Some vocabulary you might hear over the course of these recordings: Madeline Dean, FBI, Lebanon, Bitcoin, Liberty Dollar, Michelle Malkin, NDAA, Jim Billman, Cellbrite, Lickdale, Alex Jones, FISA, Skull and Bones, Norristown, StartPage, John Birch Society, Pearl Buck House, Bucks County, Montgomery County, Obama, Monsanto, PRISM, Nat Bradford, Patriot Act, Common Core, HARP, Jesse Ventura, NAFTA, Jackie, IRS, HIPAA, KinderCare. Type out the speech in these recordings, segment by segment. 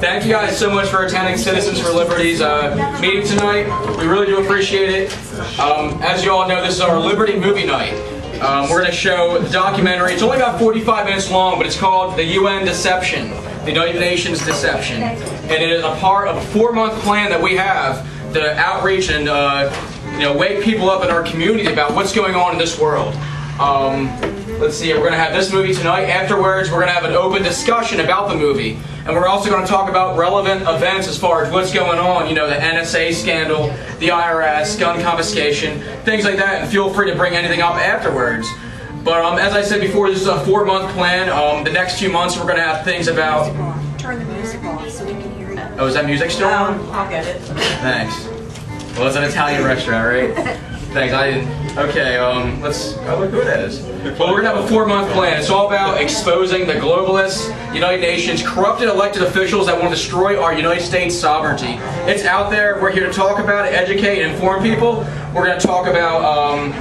Thank you guys so much for attending Citizens for Liberty's meeting tonight. We really do appreciate it. As you all know, this is our Liberty Movie Night. We're going to show the documentary. It's only about 45 minutes long, but it's called The UN Deception, the United Nations Deception. And it is a part of a 4-month plan that we have to outreach and wake people up in our community about what's going on in this world. Let's see, we're going to have this movie tonight. Afterwards, we're going to have an open discussion about the movie. And we're also going to talk about relevant events as far as what's going on, you know, the NSA scandal, the IRS, gun confiscation, things like that. And feel free to bring anything up afterwards. But as I said before, this is a 4-month plan. The next few months, we're going to have things about... Turn the music off so we can hear you. Oh, is that music still on? I'll get it. Thanks. Well, it's an Italian restaurant, right? Thanks, I didn't. Okay, let's. Oh, look who that is. Well, we're gonna have a 4-month plan. It's all about exposing the globalists, United Nations, corrupted elected officials that want to destroy our United States sovereignty. It's out there. We're here to talk about it, educate, and inform people. We're gonna talk about,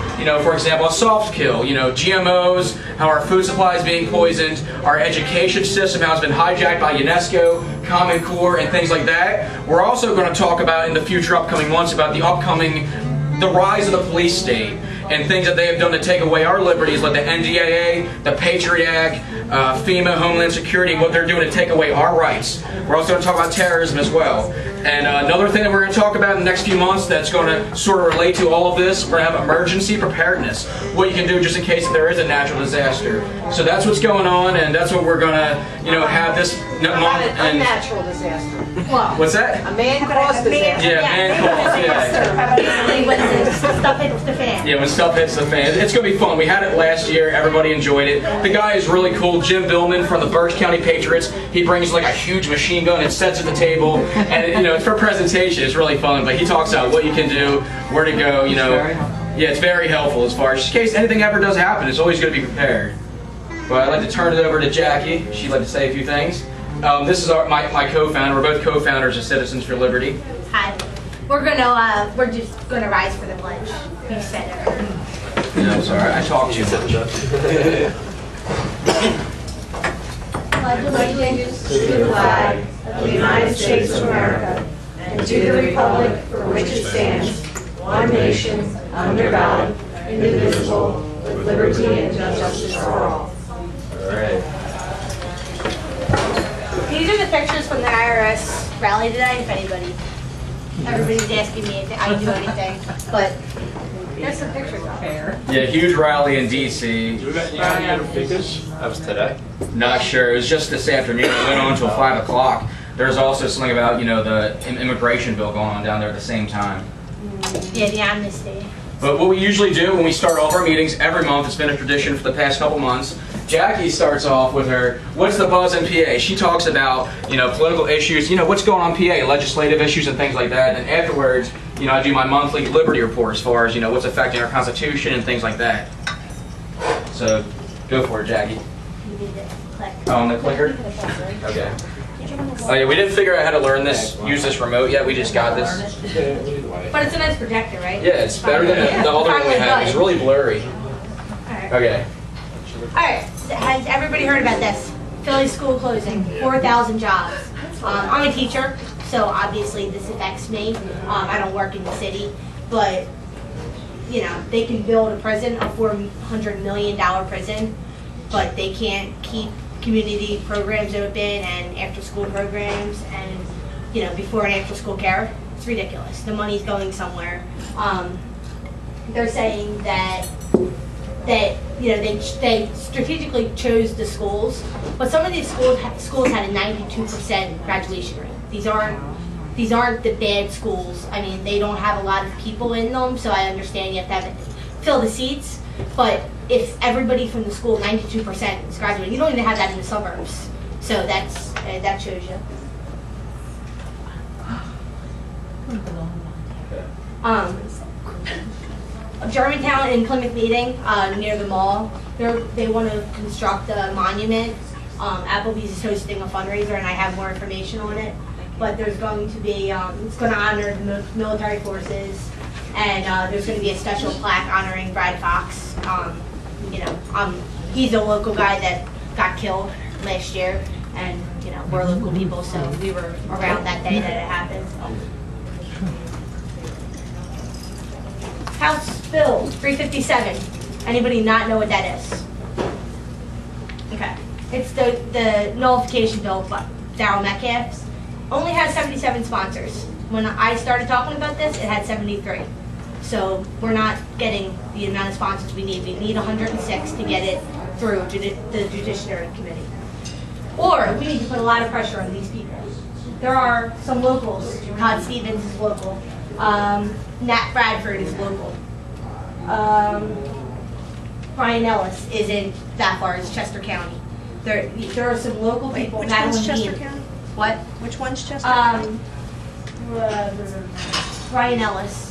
for example, a soft kill. You know, GMOs, how our food supply is being poisoned, our education system, how it's been hijacked by UNESCO. Common Core, and things like that. We're also gonna talk about in the future, upcoming months, about the rise of the police state and things that they have done to take away our liberties, like the NDAA, the Patriot Act, FEMA, Homeland Security, what they're doing to take away our rights. We're also going to talk about terrorism as well. And another thing that we're going to talk about in the next few months that's going to sort of relate to all of this, we're going to have emergency preparedness, what you can do just in case there is a natural disaster. So that's what's going on, and that's what we're going to, have this month. And a natural disaster. What? What's that? A man-caused disaster. Yeah, man-caused, yeah. Yeah, when stuff hits the fan. It's going to be fun. We had it last year. Everybody enjoyed it. The guy is really cool, Jim Billman from the Bucks County Patriots. He brings like a huge machine gun and sets at the table. And, it's for presentation. It's really fun. But he talks about what you can do, where to go, Yeah, it's very helpful as far as in case anything ever does happen. It's always going to be prepared. But I'd like to turn it over to Jackie. She'd like to say a few things. This is my co-founder. We're both co-founders of Citizens for Liberty. Hi. We're just gonna rise for the pledge. You said it. No, I'm sorry. I talked too much. Pledge allegiance to the flag of the United States of America and to the republic for which it stands, one nation under God, indivisible, with liberty and justice for all. All right. These are the pictures from the IRS rally today, if anybody. Everybody's asking me if I do anything, but there's some pictures out there. Yeah, huge rally in D.C. Do we got any other pictures? That was today? Not sure. It was just this afternoon. It went on until 5 o'clock. There's also something about, the immigration bill going on down there at the same time. Yeah, the amnesty. But what we usually do when we start all of our meetings every month, it's been a tradition for the past couple months, Jackie starts off with her, what's the buzz in PA? She talks about, political issues, what's going on in PA, legislative issues and things like that. And afterwards, I do my monthly Liberty Report as far as, what's affecting our Constitution and things like that. So, go for it, Jackie. You need to click. Oh, on the clicker? Okay. Oh yeah, we didn't figure out how to use this remote yet, we just got this. But it's a nice projector, right? Yeah, it's better than the other one we had. It's really blurry. Alright. Okay. Alright, has everybody heard about this? Philly school closing, 4,000 jobs. I'm a teacher, so obviously this affects me. I don't work in the city, but they can build a prison, a $400 million prison, but they can't keep community programs open and after-school programs and before and after-school care. It's ridiculous. The money's going somewhere. They're saying that they strategically chose the schools, but some of these schools had a 92% graduation rate. These aren't the bad schools. I mean, they don't have a lot of people in them, so I understand you have to fill the seats, but if everybody from the school, 92% is graduating, you don't even have that in the suburbs. So that's that shows you. A Germantown and Plymouth Meeting near the mall, they want to construct a monument. Applebee's is hosting a fundraiser, and I have more information on it. But there's going to be it's going to honor the military forces, and there's going to be a special plaque honoring Brad Fox. He's a local guy that got killed last year, and we're local people, so we were around that day that it happened. House Bill 357. Anybody not know what that is? Okay, it's the nullification bill, but Darryl Metcalf's. Only has 77 sponsors. When I started talking about this, it had 73. So we're not getting the amount of sponsors we need. We need 106 to get it through the Judiciary Committee. Or we need to put a lot of pressure on these people. There are some locals. Todd Stevens is local. Nat Bradford is local. Brian Ellis is in that far as Chester County. There are some local people. Which one's Chester County? What? Which one's Chester? Brian Ellis.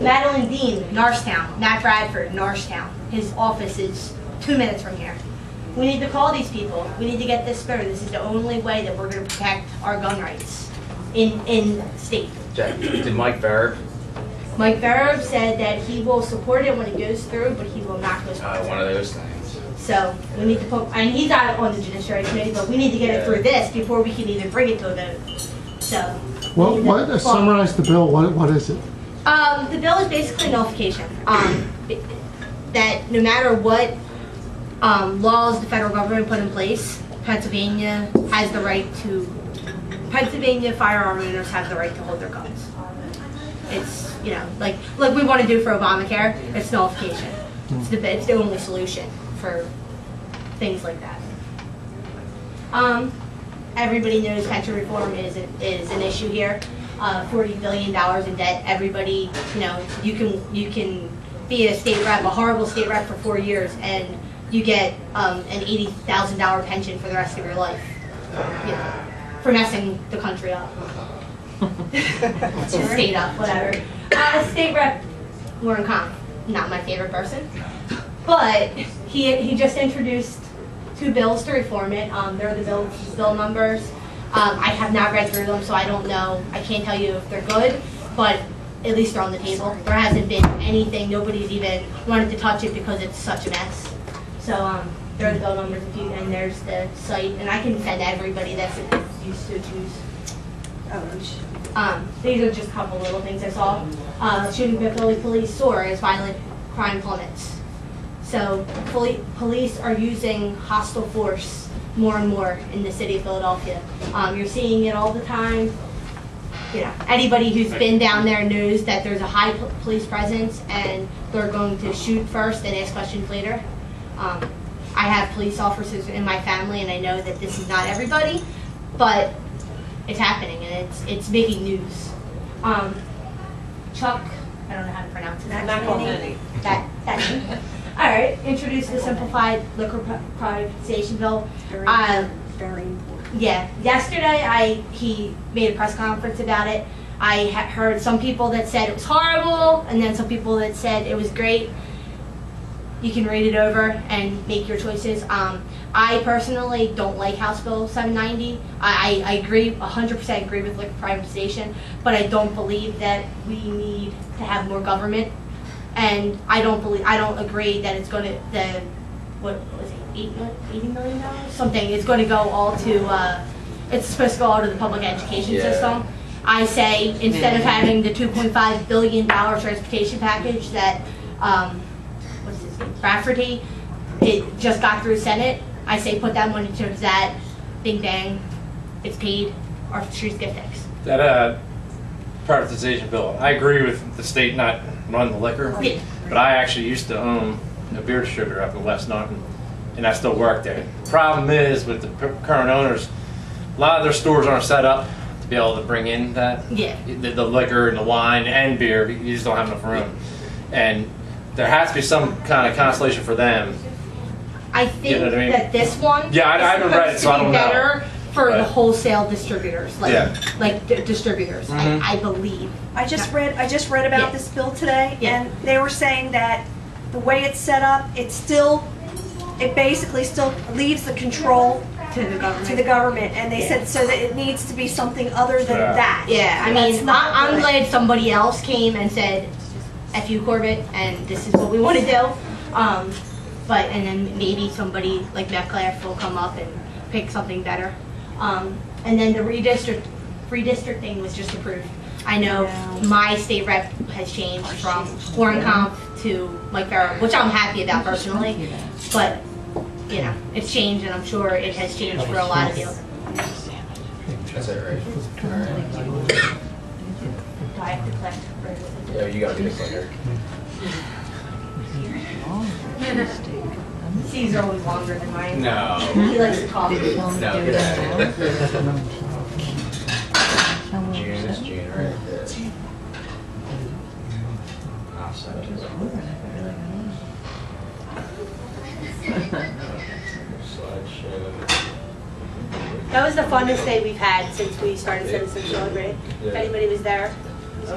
Madeline Dean, Norristown. Matt Bradford, Norristown. His office is 2 minutes from here. We need to call these people. We need to get this through. This is the only way that we're going to protect our gun rights in state. Jackie, did Mike Barrett? Mike Barrett said that he will support it when it goes through, but he will not go support it. One of those things. So we need to put, and he's not on the Judiciary Committee, but we need to get it through this before we can even bring it to a vote. So, well, summarize the bill. What is it? The bill is basically nullification. That no matter what laws the federal government put in place, Pennsylvania has the right to. Pennsylvania firearm owners have the right to hold their guns. It's like we want to do for Obamacare. It's nullification. It's the only solution for things like that. Everybody knows pension reform is an issue here. $40 billion in debt. Everybody, you can be a state rep, a horrible state rep for 4 years, and you get an $80,000 pension for the rest of your life, for messing the country up, state up, whatever. State rep Warren Conn, not my favorite person, but he just introduced 2 bills to reform it. They're the bill numbers. I have not read through them, so I don't know. I can't tell you if they're good, but at least they're on the table. There hasn't been anything. Nobody's even wanted to touch it because it's such a mess. So there are the bill numbers, and there's the site. And I can send everybody that's used to choose. These are just a couple little things I saw. Shooting by police soar as violent crime plummets. So police are using hostile force more and more in the city of Philadelphia. You're seeing it all the time. Anybody who's been down there knows that there's a high police presence, and they're going to shoot first and ask questions later. I have police officers in my family, and I know that this is not everybody, but it's happening, and it's making news. Chuck, I don't know how to pronounce it. Macanini. That. All right, introduce the simplified liquor privatization bill. Very important. Yeah, yesterday he made a press conference about it. I heard some people that said it was horrible, and then some people that said it was great. You can read it over and make your choices. I personally don't like House Bill 790. I agree, 100% agree with liquor privatization, but I don't believe that we need to have more government. And I don't agree that it's going to, what was it, $80 million? Something, it's going to go all to, it's supposed to go all to the public education system. I say, instead of having the $2.5 billion transportation package that, what's his name, Rafferty, it just got through Senate, I say put that money towards that, bing bang, it's paid, our streets get fixed. That privatization bill, I agree with the state not run the liquor, but I actually used to own a beer distributor up in West Norton, and I still work there. The problem is with the current owners, a lot of their stores aren't set up to be able to bring in that the liquor and the wine and beer. You just don't have enough room, and there has to be some kind of consolation for them. I think that this one, I haven't read it, so I don't know. For the wholesale distributors, like distributors, mm-hmm. I believe. I just read about this bill today, and they were saying that the way it's set up, it basically still leaves the control to the government, and they said so that it needs to be something other than that. Yeah, I mean, I'm glad somebody else came and said, "F you, Corbett," and this is what we want to do. But then maybe somebody like Metcalf will come up and pick something better. And then the redistricting was just approved. I know my state rep has changed from foreign comp to like Farrow, which I'm happy about personally. But you know, it's changed, and I'm sure it has changed for a lot of you. That's it, right? All right. I have to collect. Yeah, you gotta be the collector. C's are always longer than mine. No. He likes to talk. No, get out of here. June is June right there. That was the funnest day we've had since we started Citizens for Liberty. If anybody was there, it was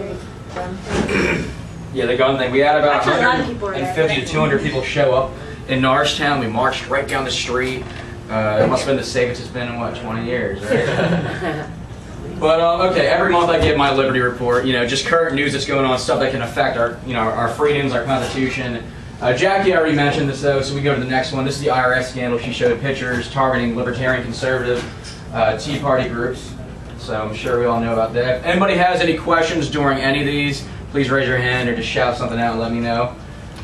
great. Yeah, they got in there. We had about 150 to 200 people show up in Norristown. We marched right down the street. It must have been the safest it's been in what, 20 years, right? But okay, every month I give my Liberty Report. You know, just current news that's going on, stuff that can affect our, you know, our freedoms, our Constitution. Jackie already mentioned this though, so we go to the next one. This is the IRS scandal. She showed pictures targeting libertarian, conservative, Tea Party groups. So I'm sure we all know about that. If anybody has any questions during any of these, please raise your hand or just shout something out and let me know.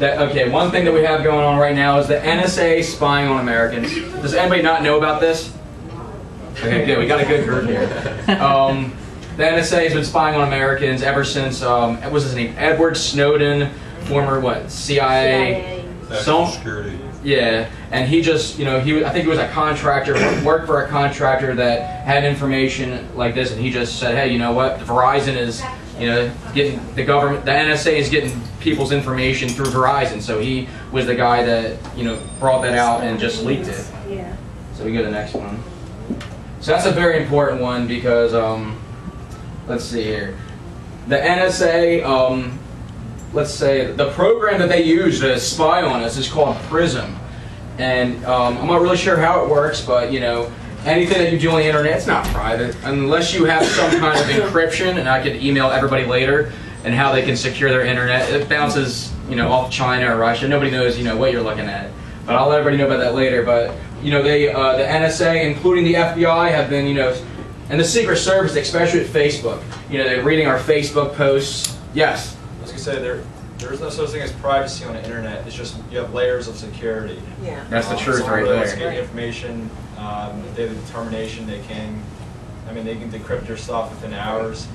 Okay, one thing that we have going on right now is the NSA spying on Americans. Does anybody not know about this? Okay, good. We got a good group here. The NSA has been spying on Americans ever since, what was his name? Edward Snowden, former what? CIA? Security. Yeah, and he just, you know, I think he was a contractor, worked for a contractor that had information like this, and he just said, hey, you know what? Verizon is, you know, getting the government, the NSA is getting people's information through Verizon. So he was the guy that, you know, brought that out and just leaked it. Yeah. So we go to the next one. So that's a very important one because, let's see here. The NSA, let's say the program that they use to spy on us is called PRISM. And I'm not really sure how it works, but, you know, anything that you do on the internet, it's not private, unless you have some kind of encryption, and I could email everybody later and how they can secure their internet. It bounces, you know, off China or Russia. Nobody knows, you know, what you're looking at. But I'll let everybody know about that later. But, you know, they, the NSA, including the FBI, have been, you know, and the Secret Service, especially at Facebook, you know, they're reading our Facebook posts. Yes? I was going to say, there is no such thing as privacy on the internet. It's just you have layers of security. Yeah. That's the truth right there. It's getting information. If they have the determination, they can, I mean, they can decrypt your stuff within hours.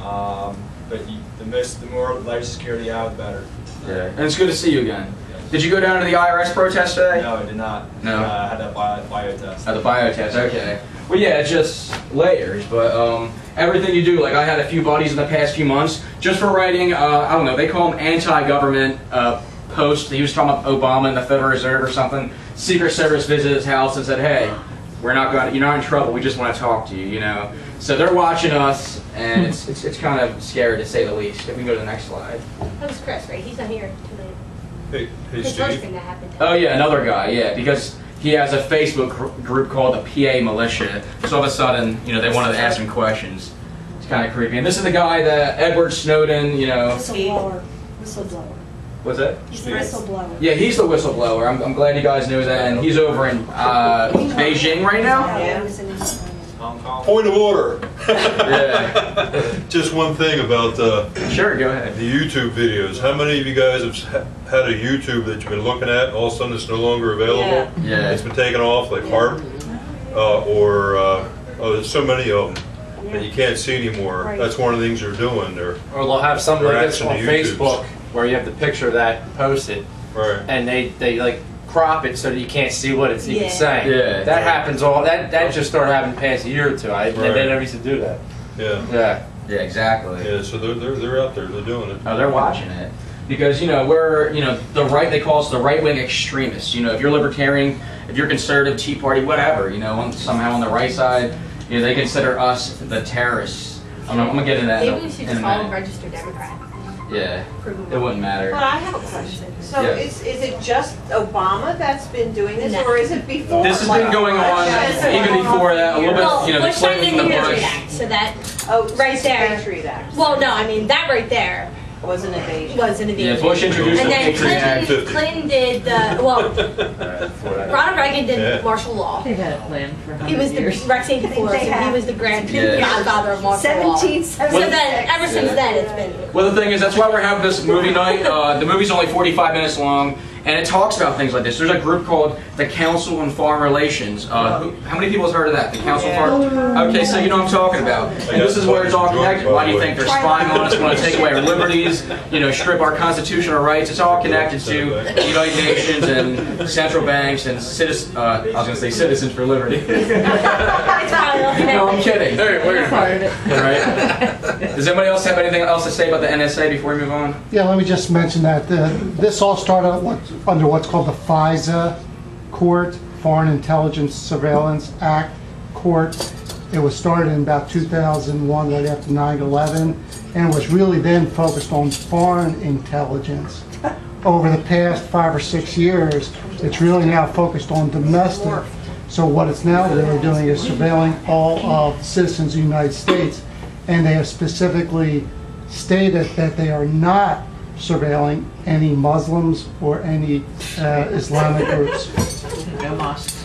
But the more layers of security out, the better. Yeah. And it's good to see you again. Yes. Did you go down to the IRS protest today? No, I did not. No. I had that bio test. Oh, the bio test. Okay. Well, yeah, it's just layers, but everything you do, like I had a few buddies in the past few months, just for writing, I don't know, they call them anti-government posts. He was talking about Obama and the Federal Reserve or something. Secret Service visited his house and said, hey, we're not going, you're not in trouble, we just want to talk to you, you know. So they're watching us, and it's kind of scary to say the least. If we can go to the next slide. That was Chris, right? He's not here today. Hey, his first thing that happened. Oh yeah, another guy, yeah, because he has a Facebook group called the PA Militia, so all of a sudden, you know, they wanted to ask him questions. It's kind of creepy. And this is the guy that Edward Snowden, you know. Whistleblower. What's that? He's the whistleblower. Yeah, he's the whistleblower. I'm glad you guys know that. And he's over in Beijing right now. Yeah. Point of order. Yeah. Just one thing about sure, go ahead. The YouTube videos. How many of you guys have had a YouTube that you've been looking at, all of a sudden it's no longer available? Yeah. Yeah. It's been taken off, like HARP, or there's so many of them that you can't see anymore. Right. That's one of the things they're doing. Or they'll have something like this on Facebook, where you have the picture of that posted, right, and they like crop it so that you can't see what it's even saying. Yeah, that happens all. That just started happening past a year or two. They never used to do that. Yeah. Yeah. Yeah. Exactly. Yeah. So they're out there. They're doing it. Oh, they're watching it because you know we're the right. They call us the right wing extremists. You know, if you're libertarian, if you're conservative, Tea Party, whatever. You know, somehow on the right side, you know they consider us the terrorists. I'm gonna get into that. Maybe we should just call them registered Democrats. Yeah, it wouldn't matter. But I have a question. So is it just Obama that's been doing this, or is it before? This has been going on even before that, a little bit, you know, the Clinton and the Bush. So that, right there. Well, no, I mean, that right there Was an invasion. Was an invasion. Yeah, Bush introduced the Patriot Act. And then Clinton did the, well, Ronald Reagan did martial law. They've had a plan for 100 years. He was the, he was the grandfather of martial law. So then, ever since then, it's been. Well, the thing is, that's why we're having this movie night. The movie's only 45 minutes long, and it talks about things like this. There's a group called the Council on Foreign Relations. How many people have heard of that? The Council on Foreign... Okay, so you know what I'm talking about. And this is where it's all connected. Why do you think they're spying on us, want to take away our liberties, you know, strip our constitutional rights? It's all connected to the United Nations and central banks and Citizens for Liberty. No, I'm kidding. Right. Does anybody else have anything else to say about the NSA before we move on? Yeah, let me just mention that this all started under what's called the FISA Court, Foreign Intelligence Surveillance Act Court. It was started in about 2001, right after 9/11, and was really then focused on foreign intelligence. Over the past 5 or 6 years, it's really now focused on domestic. So what it's now really doing is surveilling all of citizens of the United States, and they have specifically stated that they are not surveilling any Muslims or any Islamic groups. No mosques.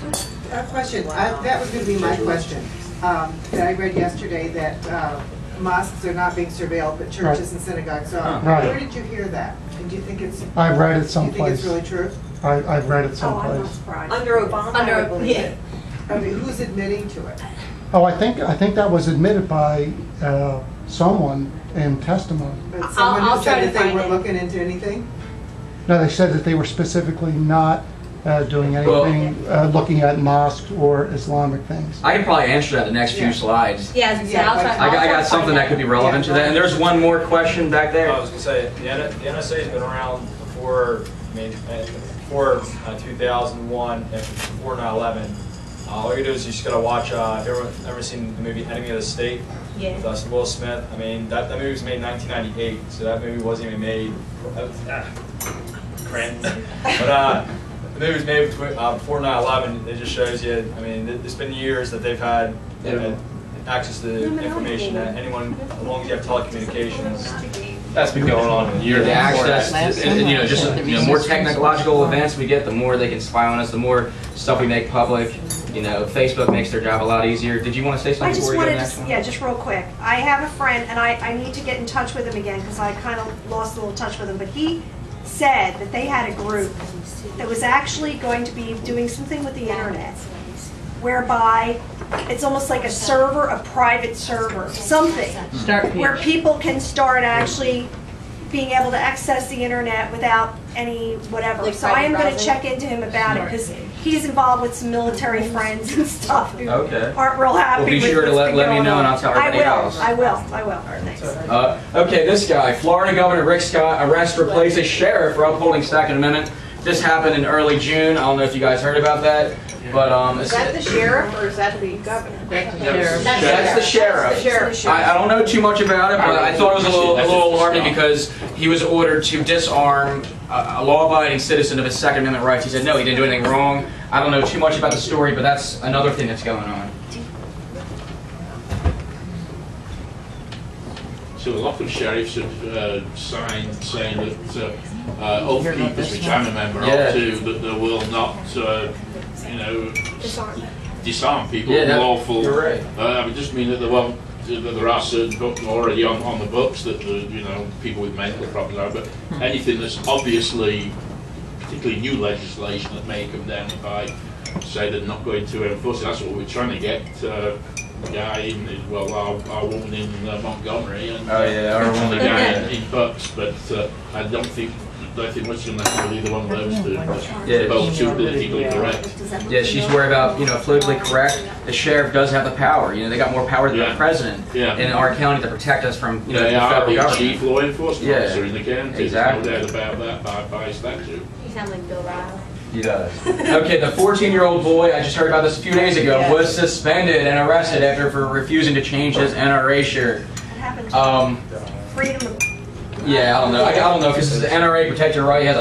A question. That was going to be my question. That I read yesterday that mosques are not being surveilled, but churches and synagogues are. Where did you hear that? And do you think it's? I've read it someplace. Do you think it's really true? I've read it someplace. I'm not surprised. Under Obama, I believe it. I mean, who's admitting to it? Oh, I think that was admitted by someone in testimony. But someone who said that they were looking into anything? No, they said that they were specifically not doing anything, looking at mosques or Islamic things. I can probably answer that in the next few slides. I got something that could be relevant to that. And there's one more question back there. I was going to say, the NSA has been around before, I mean, before 2001 and before 9/11. All you do is you just gotta watch. Ever seen the movie Enemy of the State? Yeah. With Will Smith. I mean, that movie was made in 1998, so that movie wasn't even made. But the movie was made before 9/11. It just shows you. I mean, it's been years that they've had access to information that anyone, as long as you have telecommunications. That's been going on years. The access, just more technological events we get, the more they can spy on us, the more stuff we make public. You know, Facebook makes their job a lot easier. Did you want to say something before you go to the next one? Yeah, just real quick. I have a friend, and I need to get in touch with him again because I kind of lost a little touch with him, but he said that they had a group that was actually going to be doing something with the internet, whereby it's almost like a server, a private server, something where people can start actually being able to access the internet without any whatever. So I am going to check into him about it because he's involved with some military friends and stuff who aren't real happy. Well, be sure to let me know, and I'll tell everybody else. I will. All right, thanks. Okay, this guy, Florida Governor Rick Scott arrests, replaces sheriff for upholding Second Amendment. This happened in early June. I don't know if you guys heard about that. But, is that the sheriff or is that the governor? That's the sheriff. That's the sheriff. I don't know too much about it, but I thought it was a little alarming because he was ordered to disarm a law-abiding citizen of his Second Amendment rights. He said, no, he didn't do anything wrong. I don't know too much about the story, but that's another thing that's going on. So a lot of sheriffs have signed saying that all keepers, which I'm a member of too, that they will not disarm people lawful. I would just mean that there are certain books already on the books that people with mental problems are, but anything that's obviously, particularly new legislation that may come down if I say they're not going to enforce it, that's what we're trying to get. Our woman in Montgomery, and the guy in Bucks, but I don't think much of that really the one of those two. Yeah, both too politically correct. Yeah, she's worried about politically correct. The sheriff does have the power. They got more power than the president in our county to protect us from the federal government. Chief law enforcement officer in the county. Exactly. There's no doubt about that by statute. You sound like Bill Riley. He does. Okay, the 14-year-old boy, I just heard about this a few days ago, was suspended and arrested for refusing to change his NRA shirt. What happened to freedom of... Yeah, I don't know. I don't know if this is the NRA Protect Your Right. He has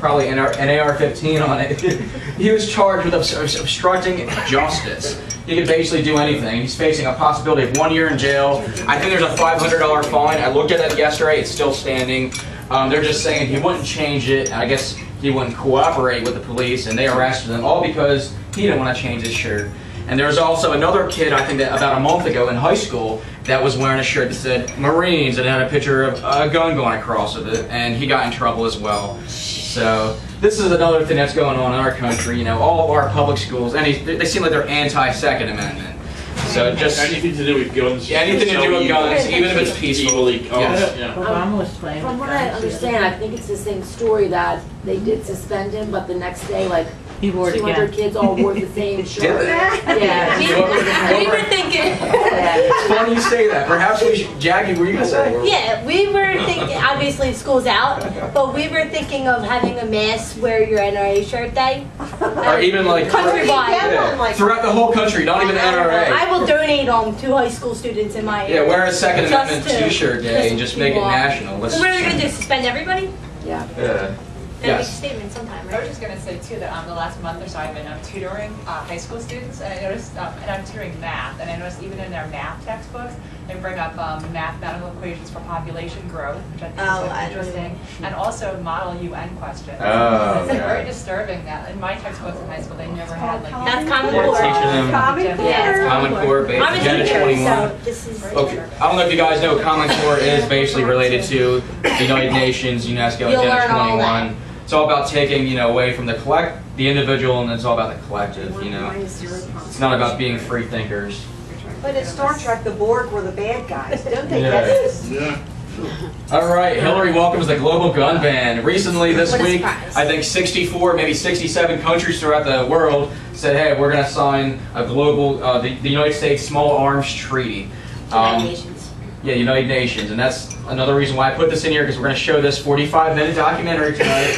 probably an AR-15 on it. He was charged with obstructing justice. He could basically do anything. He's facing a possibility of 1 year in jail. I think there's a $500 fine. I looked at that yesterday. It's still standing. They're just saying he wouldn't change it, and I guess he wouldn't cooperate with the police, and they arrested him, all because he didn't want to change his shirt. And there was also another kid, I think, that about a month ago in high school that was wearing a shirt that said Marines and had a picture of a gun going across of it, and he got in trouble as well. So this is another thing that's going on in our country. You know, all of our public schools, they seem like they're anti-Second Amendment. So just anything to do with guns. Yeah, anything to do with guns, even if it's peacefully. Yes. Yeah. Obama was playing. From what I understand, I think it's the same story that they did suspend him, but the next day, like, 200 kids all wore the same shirt. Yeah. We were thinking. It's funny you say that. Perhaps we should, Jackie, were you going to say? Yeah, we were thinking, obviously school's out, but we were thinking of having a mass wear your NRA shirt day. Or even like countrywide. Yeah. Throughout the whole country, not even the NRA. I will donate to high school students in my area. Yeah, wear a Second Amendment t-shirt day and just make it national. Let's so what are we going to do, suspend everybody? Yeah. Yeah. Yes. Statement sometime, right? I was just going to say, too, that the last month or so I've been tutoring high school students, and I noticed, and I'm tutoring math, and I noticed even in their math textbooks, they bring up mathematical equations for population growth, which I think is so interesting, and also model UN questions. Oh, it's very disturbing that in my textbooks in high school, they never had like... That's Common Core. Common Core based on Agenda 21. So this is I don't know if you guys know, Common Core is basically related to the United Nations, UNESCO, Agenda 21. It's all about taking, you know, away from the individual, and it's all about the collective, you know. It's not about being free thinkers. But in Star Trek, the Borg were the bad guys. Don't they get this? Yeah. All right, Hillary welcomes the global gun ban. Recently, this week, I think 64, maybe 67 countries throughout the world said, hey, we're going to sign a global, the United States Small Arms Treaty. Yeah, United Nations, and that's another reason why I put this in here, because we're going to show this 45-minute documentary tonight,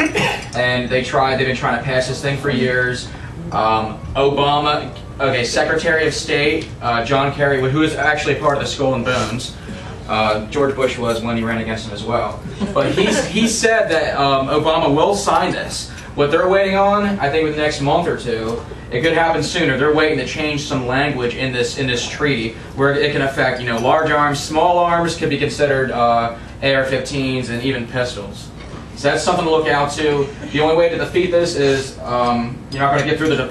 and they've been trying to pass this thing for years. Obama, Secretary of State, John Kerry, who is actually part of the Skull and Bones, George Bush was when he ran against him as well, but he said that Obama will sign this. What they're waiting on, I think, with the next month or two, it could happen sooner. They're waiting to change some language in this treaty where it can affect, you know, large arms, small arms could be considered AR-15s and even pistols. So that's something to look out to. The only way to defeat this is you're not going to get through to the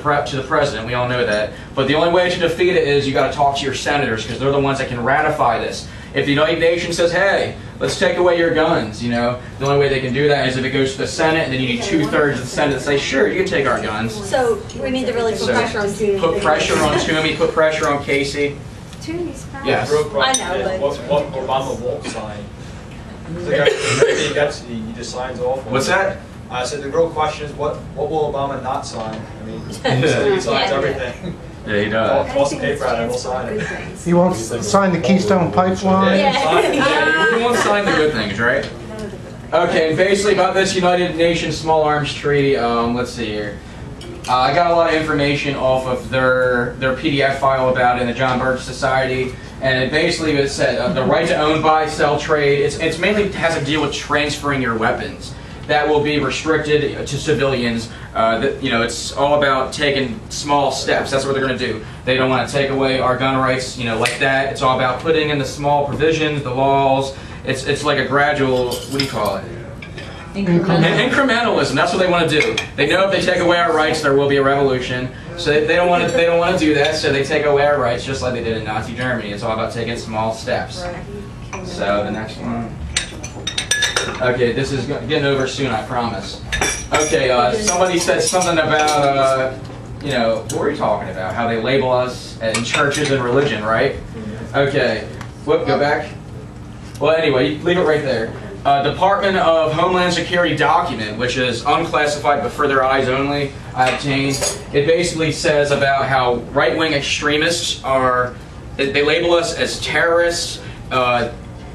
president. We all know that. But the only way to defeat it is you got to talk to your senators, because they're the ones that can ratify this. If the United Nations says, hey, let's take away your guns, you know, the only way they can do that is if it goes to the Senate, and then you need 2/3 of the Senate to say, sure, you can take our guns. So we need to really put pressure on Toomey. Put pressure on Toomey, put pressure on Casey. Toomey's proud. Yes. I know, but... What Obama won't sign. He just signs off. What's that? I said the real question is, what will Obama not sign? I mean, he signs everything. Yeah, he does. Toss the paper out and we'll sign it. He won't sign the Keystone Pipeline. Yeah. He won't sign the good things, right? Okay, basically about this United Nations Small Arms Treaty, let's see here. I got a lot of information off of their PDF file about it in the John Birch Society, and it said the right to own, buy, sell, trade. It's mainly has to deal with transferring your weapons. That will be restricted to civilians. You know, it's all about taking small steps. That's what they're going to do. They don't want to take away our gun rights, you know, like that. It's all about putting in the small provisions, the laws. It's like a gradual, what do you call it? Incrementalism. That's what they want to do. They know if they take away our rights, there will be a revolution. So they don't want to do that. So they take away our rights, just like they did in Nazi Germany. It's all about taking small steps. So the next one. Okay, this is getting over soon, I promise. Okay, somebody said something about, you know, what were you talking about? How they label us in churches and religion, right? Okay, whoop, go back. Well, anyway, leave it right there. Department of Homeland Security document, which is unclassified but for their eyes only, I obtained. It basically says about how right-wing extremists are, they label us as terrorists.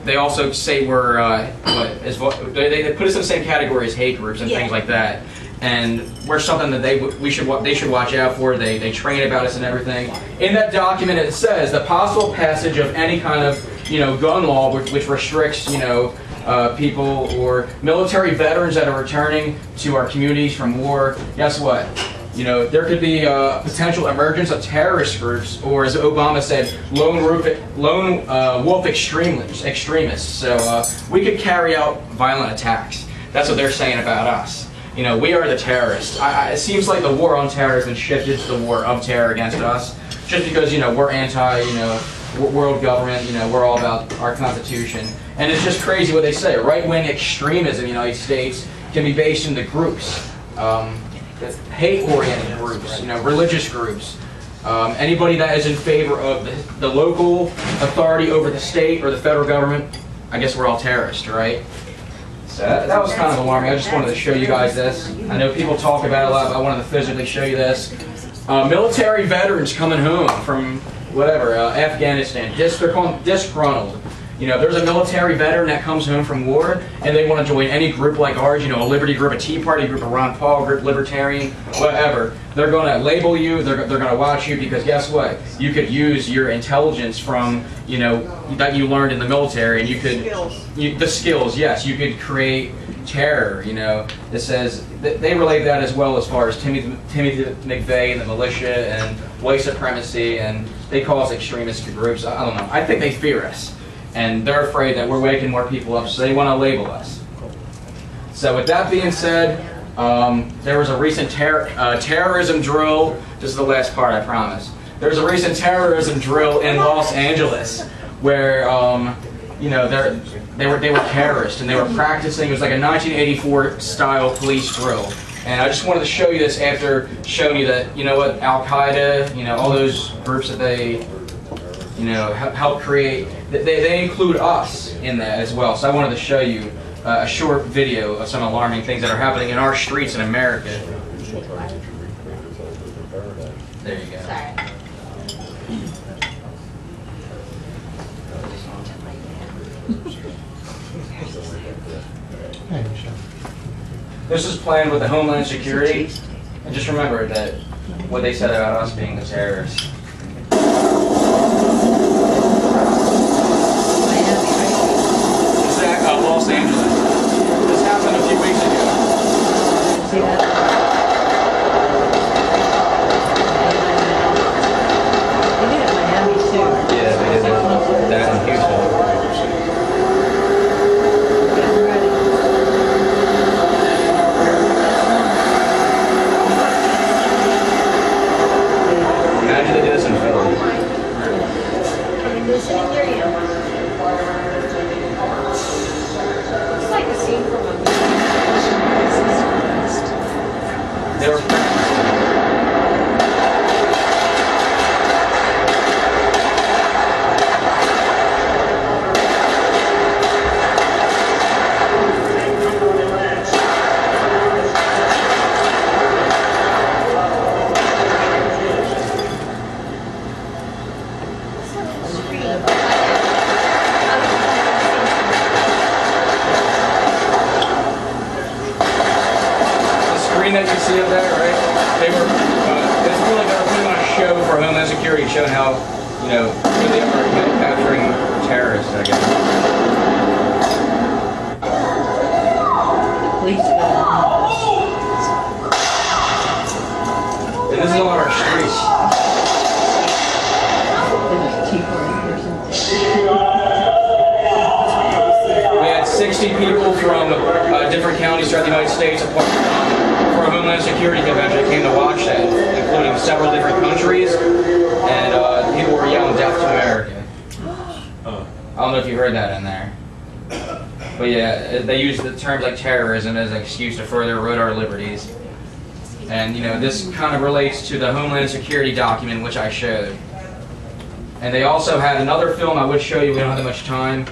They also say we're, they put us in the same category as hate groups and things like that. And we're something that they should watch out for. They train about us and everything. In that document it says the possible passage of any kind of, you know, gun law which restricts, you know, people or military veterans that are returning to our communities from war. Guess what? You know, there could be a potential emergence of terrorist groups, or as Obama said, lone wolf extremists. So we could carry out violent attacks. That's what they're saying about us. You know, we are the terrorists. It seems like the war on terror has been shifted to the war of terror against us, just because, you know, we're anti, you know, world government, you know, we're all about our Constitution. And it's just crazy what they say. Right-wing extremism in the United States can be based into groups, hate-oriented groups, you know, religious groups. Anybody that is in favor of the local authority over the state or the federal government, I guess we're all terrorists, right? So that was kind of alarming. I just wanted to show you guys this. I know people talk about it a lot, but I wanted to physically show you this. Military veterans coming home from whatever, Afghanistan, disgruntled. You know, there's a military veteran that comes home from war, and they want to join any group like ours, you know, a Liberty group, a Tea Party group, a Ron Paul group, Libertarian, whatever. They're going to label you, they're going to watch you, because guess what? You could use your intelligence from, you know, that you learned in the military, and you could, the skills, yes, you could create terror, you know. It says, they relate that as well as far as Timothy McVeigh and the militia and white supremacy, and they call us extremist groups. I don't know. I think they fear us. And they're afraid that we're waking more people up, so they want to label us. So with that being said, there was a recent terrorism drill. This is the last part, I promise. There was a recent terrorism drill in Los Angeles where, you know, they were terrorists, and they were practicing. It was like a 1984-style police drill. And I just wanted to show you this after showing you that, you know what, Al-Qaeda, you know, all those groups that they, you know, help create, they include us in that as well. So I wanted to show you a short video of some alarming things that are happening in our streets in America. There you go. Sorry. This is planned with the Homeland Security. And just remember that what they said about us being the terrorists. Los Angeles. This happened a few weeks ago. Yeah. They did it in Miami too. Yeah, they did it. That's beautiful. Excuse to further erode our liberties. And you know, this kind of relates to the Homeland Security document which I showed. And they also had another film I would show you, we don't have that much time,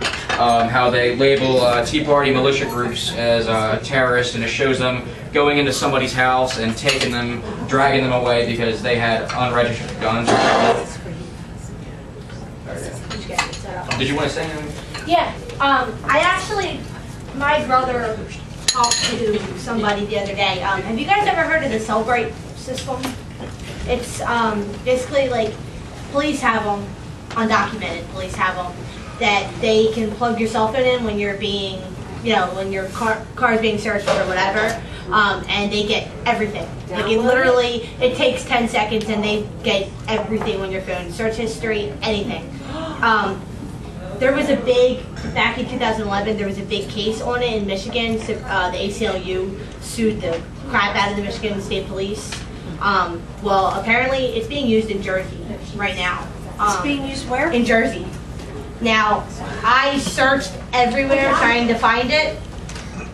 how they label Tea Party militia groups as terrorists, and it shows them going into somebody's house and taking them, dragging them away because they had unregistered guns. Did you want to say anything? Yeah, I actually, my brother talked to somebody the other day. Have you guys ever heard of the Cellbrite system? It's basically like police have them, undocumented police have them, that they can plug your cell phone in when you're being, you know, when your car is being searched or whatever. and they get everything. Like it literally, it takes 10 seconds and they get everything on your phone, search history, anything. There was a big, back in 2011, there was a big case on it in Michigan. So, the ACLU sued the crap out of the Michigan State Police. Well, apparently it's being used in Jersey right now. It's being used where? In Jersey. Now, I searched everywhere trying to find it.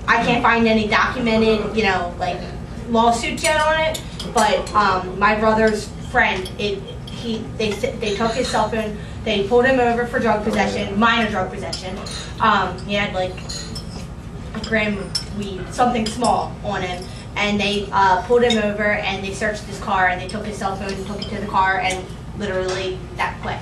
I can't find any documented, you know, like lawsuits yet on it. But my brother's friend, they took his cell phone. They pulled him over for drug possession, minor drug possession. He had like a gram of weed, something small on him. And they pulled him over and they searched his car and they took his cell phone and took it to the car and literally that quick.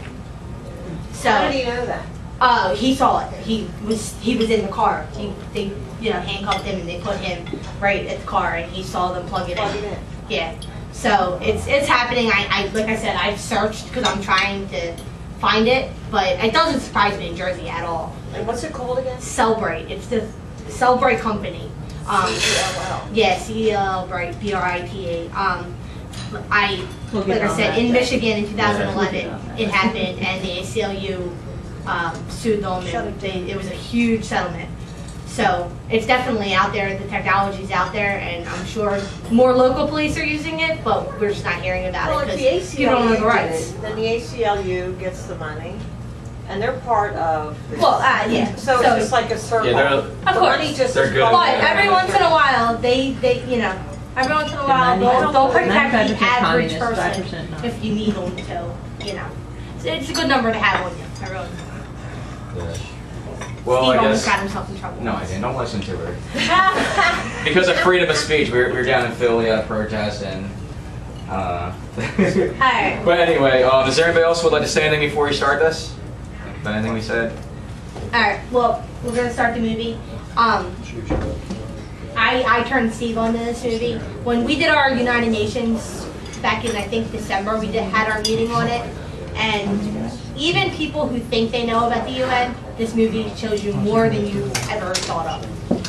So how did he know that? Oh, he saw it. He was in the car. They you know, handcuffed him and they put him right at the car and he saw them plug it in. Yeah. So it's happening. I like I said, I've searched because I'm trying to find it, but it doesn't surprise me in Jersey at all. And what's it called again? Cellbrite. It's the Cellbrite company. Yeah, Cellbrite, B-R-I-T-A. Like I said, in Michigan in 2011, it happened, and the ACLU sued them, and it was a huge settlement. So it's definitely out there, the technology's out there, and I'm sure more local police are using it, but we're just not hearing about it because you don't know the rights. Then the ACLU gets the money, and they're part of this. Well, yeah. So it's just like a circle. Yeah, of course. Money just is good. But every once in a while, they you know, every once in a while, they'll protect the average person if you need them to, you know. So it's a good number to have on you, every once in a while. Yeah. Well, Steve almost got himself in trouble. No, I didn't. Don't listen to her. Because of freedom of speech, we were down in Philly at a protest, and Hi. But anyway, does anybody else would like to say anything before we start this? About anything we said? All right. Well, we're gonna start the movie. I turned Steve onto this movie when we did our United Nations back in I think December. We had our meeting on it, and even people who think they know about the UN. This movie shows you more than you ever thought of.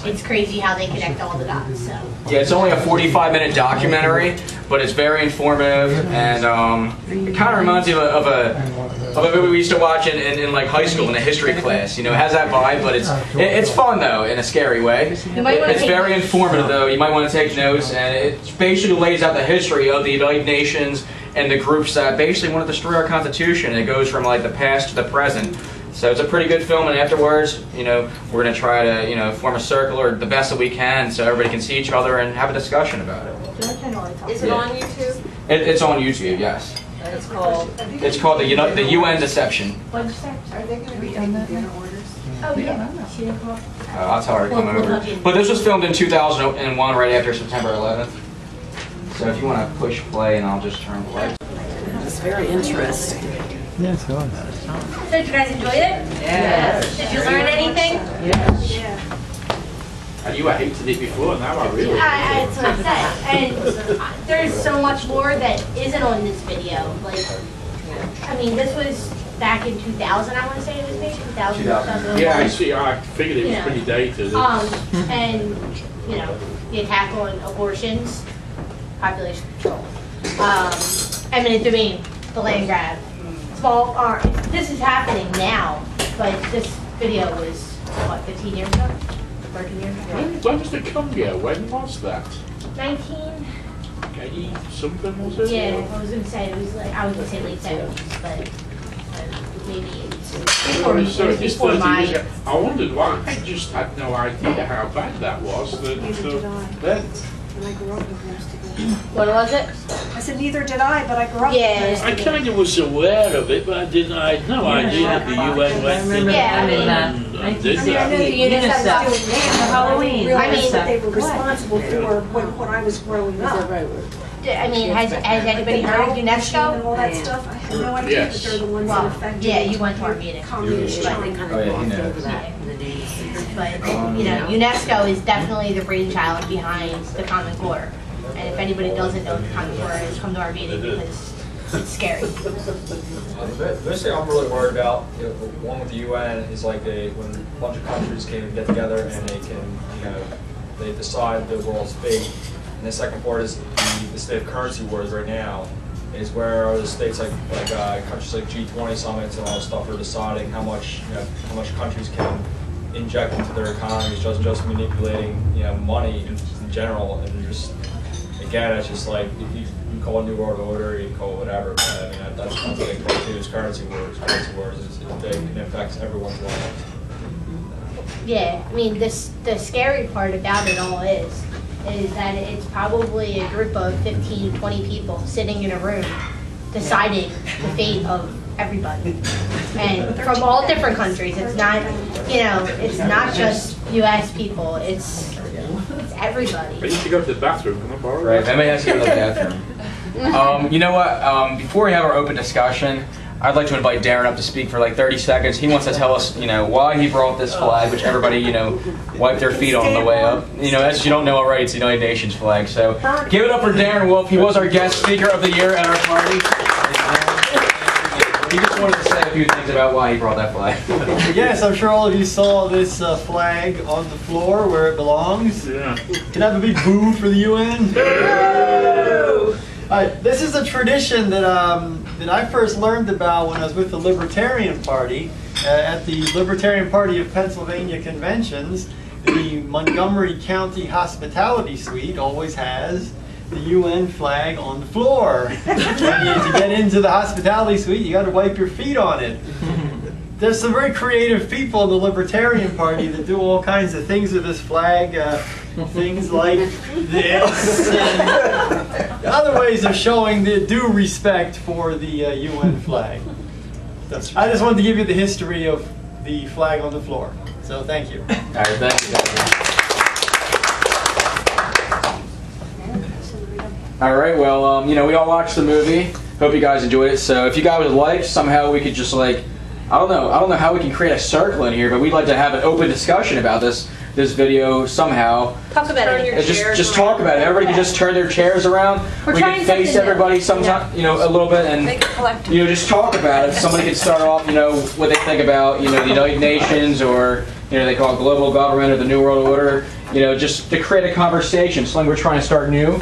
It's crazy how they connect all the dots. So. Yeah, it's only a 45-minute documentary, but it's very informative, and it kind of reminds you of a movie we used to watch in like high school in a history class. You know, it has that vibe, but it's fun though in a scary way. It's very informative though. You might want to take notes, and it basically lays out the history of the United Nations and the groups that basically want to destroy our Constitution. It goes from like the past to the present. So it's a pretty good film, and afterwards, you know, we're going to try to, you know, form a circle or the best that we can so everybody can see each other and have a discussion about it. Is it on YouTube? It's on YouTube, yes. It's called the UN Deception. What did you say? Are they going to be on the orders? Oh, yeah. I'll tell her to come over. But this was filmed in 2001, right after September 11th. So if you want to push play, and I'll just turn the lights. It's very interesting. Yeah, it's good. So did you guys enjoy it? Yes. Did you learn anything? Yes. Yeah. I hated it before, now I really. That's what I said. And there's so much more that isn't on this video. Like, I mean, this was back in 2000. I want to say it was maybe 2000. Yeah, I figured it was pretty dated. And you know, the attack on abortions, population control, eminent domain, the land grab. Well, this is happening now, but this video was, what, 15 years ago? 13 years ago? When does it come here? When was that? 1980-something, was it? Yeah, I was going to say, it was like, I was going to say late 70s, but maybe it was before my... I wondered why, I just had no idea how bad that was. I grew up with most of it. What was it? I said neither did I, but I grew up with most of it. I kind of was aware of it, but I had no idea that the UN went through it. Yeah, I mean, the UNICEF was doing that. Halloween. I mean, that they were responsible for when I was growing up. I mean, has anybody heard of UNESCO and all that stuff? I have no idea that they're the ones that affected. Yeah, you went to our meeting. But you know, UNESCO is definitely the brainchild behind the Common Core. And if anybody doesn't know what the Common Core is, come to our meeting because it's scary. This thing I'm really worried about, you know, the one with the UN is like when a bunch of countries can get together and they can, you know, They decide the world's fate. And the second part is the state of currency wars right now is where the states like countries like G20 summits and all this stuff are deciding how much, you know, how much countries can inject into their economies, just manipulating, you know, money in general. And just again, it's just like you call it New World Order, you call it whatever. But I mean, that's a big part too, is currency wars. Currency wars is big and affects everyone's lives. Yeah, I mean, the scary part about it all is that it's probably a group of 15, 20 people sitting in a room deciding the fate of everybody. And from all different countries. It's not, you know, it's not just US people, it's everybody. But you should go to the bathroom, can I borrow? Right, I may ask you to go to the bathroom. You know what, before we have our open discussion, I'd like to invite Darren up to speak for like 30 seconds. He wants to tell us, you know, why he brought this flag, which everybody, you know, wiped their feet on the way up. You know, as you don't know already, it's the United Nations flag. So give it up for Darren Wolf. He was our guest speaker of the year at our party. He just wanted to say a few things about why he brought that flag. Yes, I'm sure all of you saw this flag on the floor where it belongs. Yeah. Can I have a big boo for the UN? Boo! This is a tradition that I first learned about when I was with the Libertarian Party at the Libertarian Party of Pennsylvania conventions. The Montgomery County Hospitality Suite always has the UN flag on the floor. To get into the hospitality suite, you got to wipe your feet on it. There's some very creative people in the Libertarian Party that do all kinds of things with this flag. Things like this and other ways of showing the due respect for the UN flag. I just wanted to give you the history of the flag on the floor. So thank you. All right, thank you. All right, well, you know, we all watched the movie. Hope you guys enjoyed it. So if you guys would like, somehow we could just like, I don't know how we can create a circle in here, but we'd like to have an open discussion about this video somehow. Talk about it. Just talk about it. Everybody can just turn their chairs around. We can face everybody sometime, you know, a little bit, and you know, just talk about it. Somebody could start off, you know, what they think about, you know, the United Nations, or you know, they call it global government or the New World Order. You know, just to create a conversation. It's like we're trying to start new.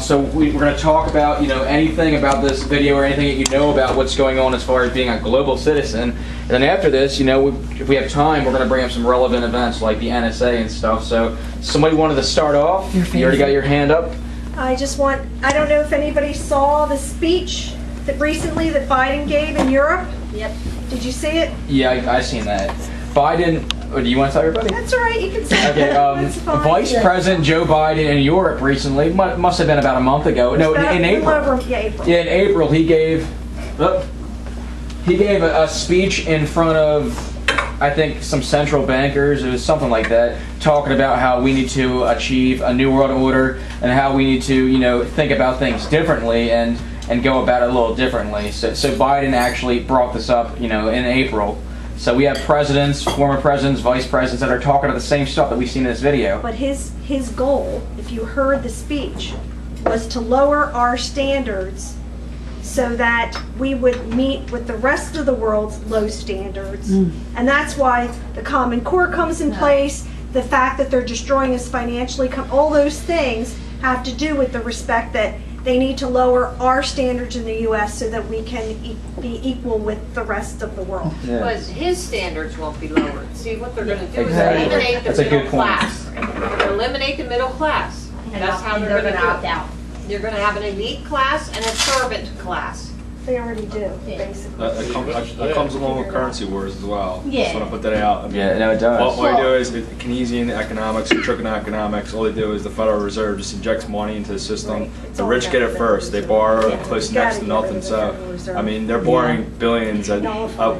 So we're going to talk about, you know, anything about this video or anything that you know about what's going on as far as being a global citizen. And then after this, you know, if we have time, we're going to bring up some relevant events like the NSA and stuff. So somebody wanted to start off. You already got your hand up. I don't know if anybody saw the speech that recently that Biden gave in Europe. Yep. Did you see it? Yeah, I seen that. Biden. Oh, do you want to tell everybody? That's all right, you can say okay, that. Vice President Joe Biden in Europe recently, must have been about a month ago. No, in April. In April, he gave a speech in front of, I think, some central bankers. It was something like that, talking about how we need to achieve a new world order and how we need to, you know, think about things differently and go about it a little differently. So Biden actually brought this up, you know, in April. So we have presidents, former presidents, vice presidents that are talking about the same stuff that we've seen in this video. But his goal, if you heard the speech, was to lower our standards so that we would meet with the rest of the world's low standards. Mm. And that's why the Common Core comes in place, the fact that they're destroying us financially, all those things have to do with the respect that they need to lower our standards in the U.S. so that we can be equal with the rest of the world. Yeah. But his standards won't be lowered. See, what they're going to do is eliminate the middle class. They're eliminate the middle class. And that's how they're going to opt out. You're going to have an elite class and a servant class. They already do, basically. That comes along with currency wars as well. Yeah. I just want to put that out. I mean, yeah, no, it does. What they do is Keynesian economics, trigonometrics, all they do is the Federal Reserve just injects money into the system. Right. The rich get it first. They borrow close next to nothing. So, I mean, they're borrowing billions at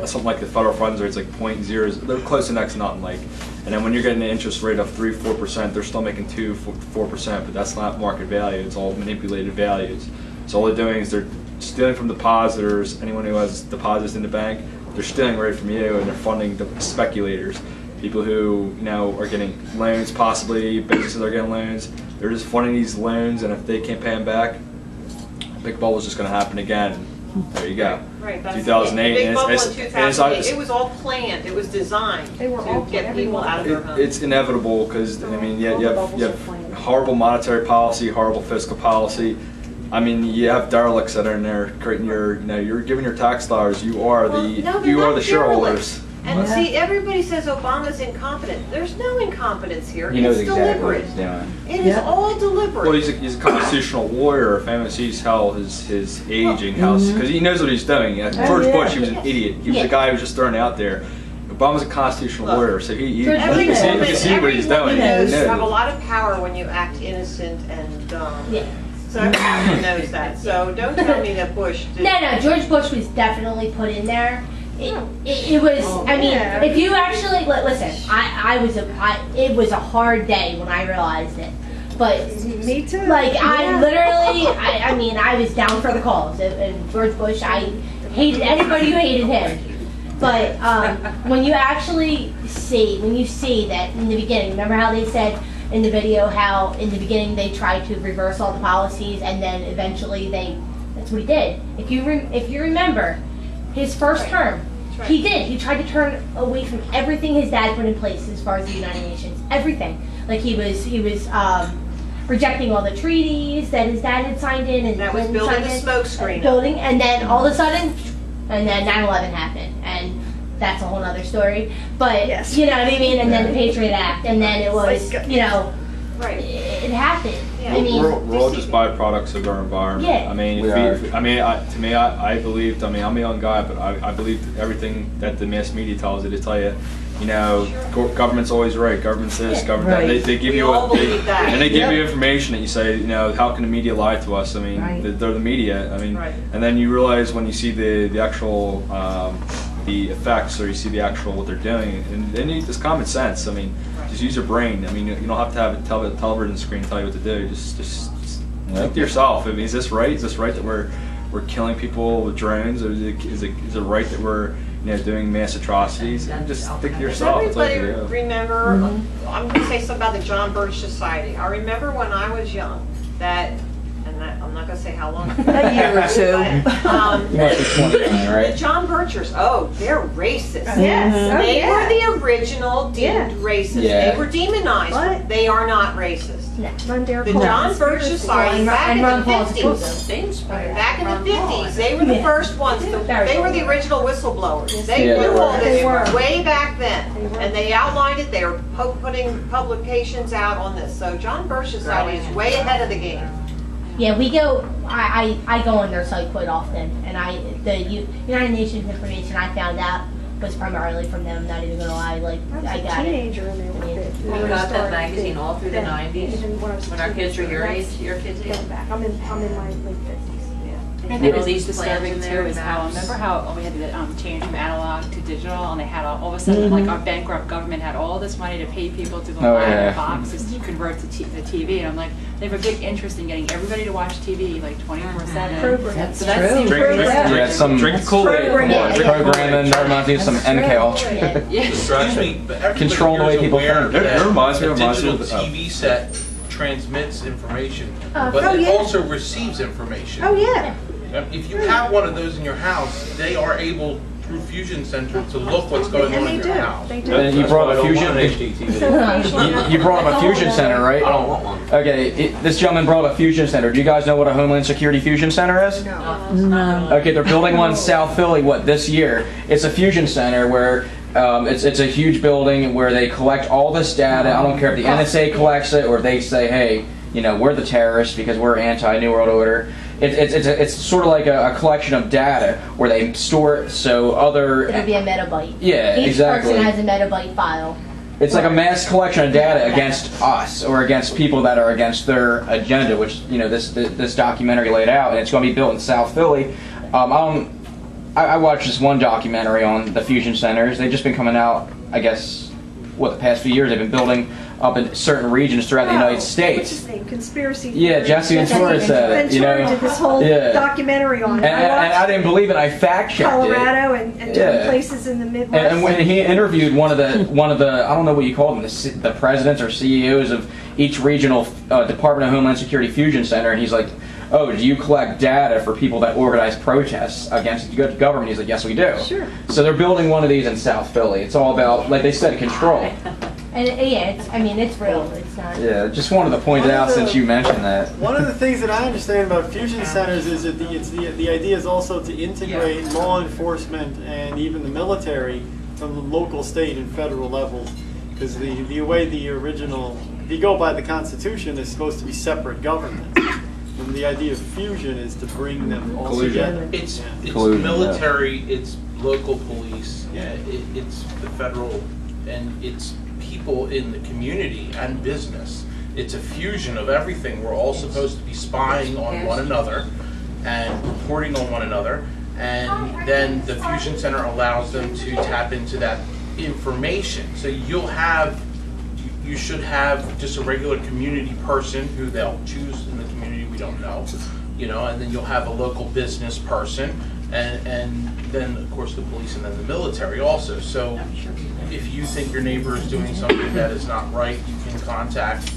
something like the federal funds rate's like 0.0. They're close to next to nothing. Like, and then when you're getting an interest rate of 3, 4%, they're still making 2, 4%, but that's not market value. It's all manipulated values. So all they're doing is they're stealing from depositors. Anyone who has deposits in the bank, they're stealing right from you, and they're funding the speculators, people who, you know, are getting loans, possibly businesses are getting loans. They're just funding these loans, and if they can't pay them back, a big bubble's just going to happen again. There you go. Right. 2008. And it was all planned. It was designed to get people out of their homes. It's inevitable because I mean, yeah, you have horrible monetary policy, horrible fiscal policy. I mean, you have derelicts that are in there creating your, you know, you're giving your tax dollars. You are the shareholders. And see, everybody says Obama's incompetent. There's no incompetence here. He knows exactly what he's doing. It is all deliberate. Well, he's a constitutional lawyer, famous. He's held his aging house because he knows what he's doing. George Bush, he was an idiot. He was a guy who was just thrown out there. Obama's a constitutional lawyer, so you can see what he's doing. You have a lot of power when you act innocent and dumb. Yeah. So everybody knows that. So don't tell me that Bush did. No, George Bush was definitely put in there. It was, I mean, if you actually, listen, it was a hard day when I realized it, but, me too. Like, yeah. I literally, I mean, I was down for the cause, and George Bush, I hated anybody who hated him, but when you actually see, that in the beginning, remember how they said in the video how in the beginning they tried to reverse all the policies, and then eventually that's what he did. If you remember, his first term, he did. He tried to turn away from everything his dad put in place as far as the United Nations, everything. Like he was rejecting all the treaties that his dad had signed in, and that was building a smokescreen. Building, and then all of a sudden, and then 9/11 happened, and that's a whole other story. But you know what I mean. And then the Patriot Act, and then it was it happened. I mean, we're all just byproducts of our environment. Yeah. I mean, to me, I believed. I mean, I'm a young guy, but I believed everything that the mass media tells you. They tell you, you know, government's always right. Government's this, government that. They give you and they give you information that you say, you know, how can the media lie to us? I mean, they're the media. I mean, and then you realize when you see the actual the effects, or you see the actual what they're doing, and then you just common sense. I mean. Just use your brain. I mean, you don't have to have a television screen tell you what to do. Just think to yourself. I mean, is this right? Is this right that we're killing people with drones? Or is it right that we're doing mass atrocities? And just think to yourself. Does everybody remember? I'm going to say something about the John Birch Society. I remember when I was young that. I'm not going to say how long. A year or two. The John Birchers, they're racist. Yes. They were the original deemed racist. Yeah. They were demonized. But they are not racist. No. The John Birch Society, back in the 50s, they were the first ones. They were the original whistleblowers. They knew all this way back then. And they outlined it. They were putting publications out on this. So John Birch Society is way ahead of the game. Yeah, we go. I go on their site quite often, and the United Nations information I found out was primarily from them. I'm not even gonna lie, like I got teenager in there. We got that magazine all through the '90s. Even when our kids were your kids' age. I'm in my late 50s. Yeah. And it was each disturbing too. Is how remember how we had to change from analog to digital, and they had all of a sudden like our bankrupt government had all this money to pay people to go buy boxes to convert to the TV, and I'm like. They have a big interest in getting everybody to watch TV like 24/7. That's true. Drink Kool-Aid. Programming. They're mounting some NK Ultra. Control the way people think. It reminds me of a digital TV set transmits information, but it also receives information. If you have one of those in your house, they are able. Through fusion center to look what's going on in your house. And you brought a fusion. You brought him a fusion center, right? I don't want one. Okay, this gentleman brought a fusion center. Do you guys know what a Homeland Security fusion center is? No. Okay, they're building one in South Philly. This year? It's a fusion center where. It's a huge building where they collect all this data. I don't care if the NSA collects it or if they say, hey, you know, we're the terrorists because we're anti-New World Order. It's sort of like a collection of data where they store it so other... It'll be a megabyte. Yeah, exactly. Each person has a megabyte file. It's like a mass collection of data against us or against people that are against their agenda, which, you know, this documentary laid out, and it's going to be built in South Philly. I watched this one documentary on the fusion centers. They've just been coming out, I guess, the past few years. They've been building up in certain regions throughout the United States. What's his name? Conspiracy. Yeah, Jesse Ventura said it. Ventura did this whole documentary on it. And I didn't believe it. I fact-checked Colorado and different places in the Midwest. And when he interviewed one of the I don't know what you call them, the presidents or CEOs of each regional Department of Homeland Security fusion center, and he's like. oh, do you collect data for people that organize protests against the government? He's like, yes, we do. Sure. So they're building one of these in South Philly. It's all about, like they said, control. And yeah, it's, I mean, it's real. It's not. Yeah, just wanted to point it out since you mentioned that. One of the things that I understand about fusion centers is that the idea is also to integrate law enforcement and even the military from the local, state, and federal levels. Because the way the original, if you go by the Constitution, it's supposed to be separate government. And the idea of fusion is to bring them all together. It's collusion, military, it's local police, it's the federal, and it's people in the community and business. It's a fusion of everything. We're all supposed to be spying on one another and reporting on one another. And then the fusion center allows them to tap into that information. So you'll have, you should have just a regular community person who they'll choose in the community, we don't know, you know, and then you'll have a local business person, and then of course the police and then the military also. So if you think your neighbor is doing something that is not right, you can contact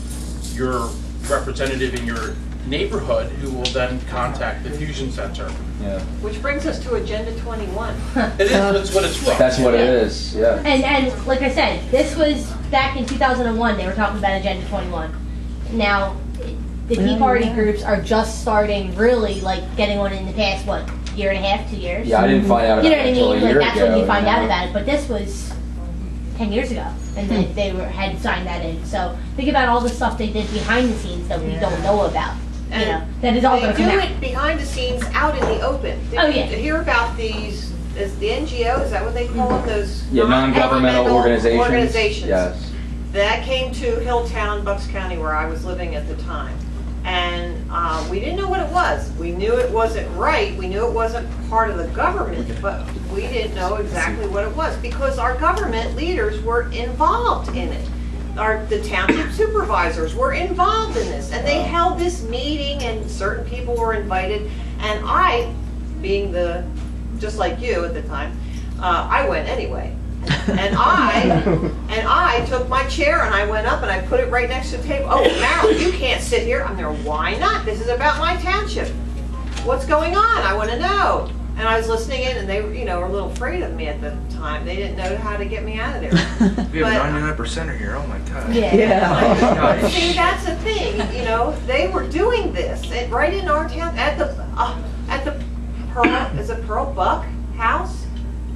your representative in your neighborhood who will then contact the fusion center. Yeah. Which brings us to Agenda 21. It is, that's what it's from. That's what it is, yeah. And like I said, this was back in 2001, they were talking about Agenda 21. Now, the Tea Party groups are just starting, really, like, getting on in the past, what, year and a half, 2 years? Yeah, I didn't find out about it until a year ago. That's when you find out about it, but this was 10 years ago, and they were, had signed that in. So think about all the stuff they did behind the scenes that we don't know about. And that is all they do it behind the scenes, out in the open. Did you hear about these? Is the NGO? Is that what they call them? Those non-governmental organizations. Yes. That came to Hilltown, Bucks County, where I was living at the time, and we didn't know what it was. We knew it wasn't right. We knew it wasn't part of the government, but we didn't know exactly what it was because our government leaders were involved in it. The township supervisors were involved in this, and they held this meeting, and certain people were invited. And I, being the, just like you at the time, I went anyway. And I took my chair and I went up and I put it right next to the table. Oh, Marilyn, you can't sit here. I'm there. Why not? This is about my township. What's going on? I want to know. And I was listening in, and they, you know, were a little afraid of me at the time. They didn't know how to get me out of there. We have 99% here. Oh my God. Yeah. See, that's the thing. You know, they were doing this right in our town at the Pearl, is it Pearl Buck house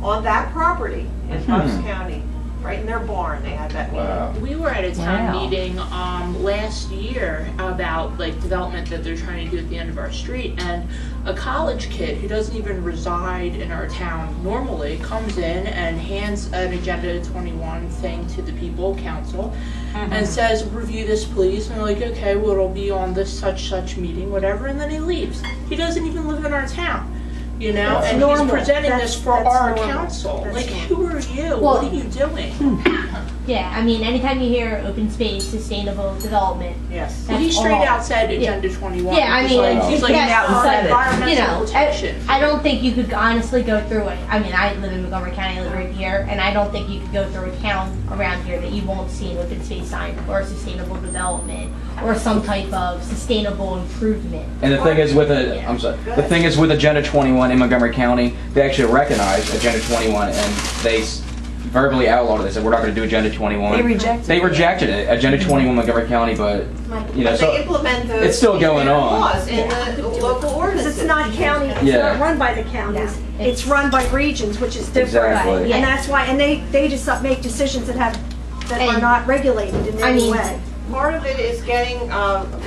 on that property in Bucks County, right in their barn. They had that meeting. Wow. We were at a town meeting last year about like development that they're trying to do at the end of our street, and a college kid who doesn't even reside in our town normally comes in and hands an Agenda 21 thing to the people council and says, review this please, and they're like, okay, well it'll be on this such meeting, whatever, and then he leaves. He doesn't even live in our town, you know, and he's presenting this for our council. Like, who are you? What are you doing? Yeah, I mean, anytime you hear open space, sustainable development, well, he straight out said Agenda 21. Yeah, I mean, he's like environmental protection. I don't think you could honestly go through it. I mean, I live in Montgomery County, I live right here, and I don't think you could go through a town around here that you won't see an open space sign or sustainable development or some type of sustainable improvement. And the thing is with a, I'm sorry, the thing is with Agenda 21 in Montgomery County, they actually recognize Agenda 21 and they verbally outlawed it. They said, we're not going to do Agenda 21. They rejected it. Agenda 21 Montgomery County, but you know, but so they implement those, it's still going on. Laws in the local ordinances. It's not county. It's not run by the counties. Yeah. It's run by regions, which is different. Exactly. Yeah. And that's why. And they just make decisions that are not regulated in any way. Part of it is getting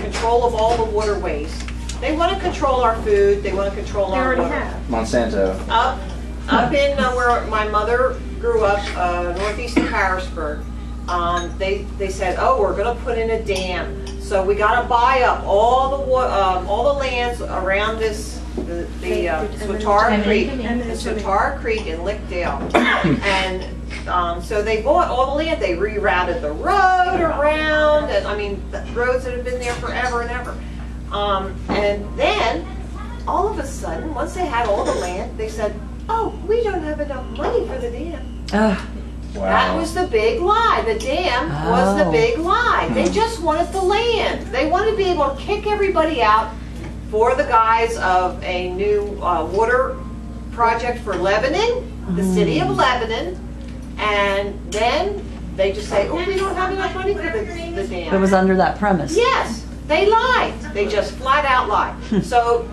control of all the waterways. They want to control our food. They want to control our water. Monsanto. Up in where my mother grew up, northeast of Harrisburg, they said, oh, we're going to put in a dam. So we got to buy up all the lands around this Swatara Creek in Lickdale. And so they bought all the land. They rerouted the road around, and I mean, the roads that have been there forever and ever. And then, all of a sudden, once they had all the land, they said, oh, we don't have enough money for the dam. Wow. That was the big lie. The dam was the big lie. They just wanted the land. They wanted to be able to kick everybody out for the guise of a new water project for Lebanon, the city of Lebanon, and then they just say, oh, we don't have enough money for the dam. It was under that premise. Yes, they lied. They just flat out lied. So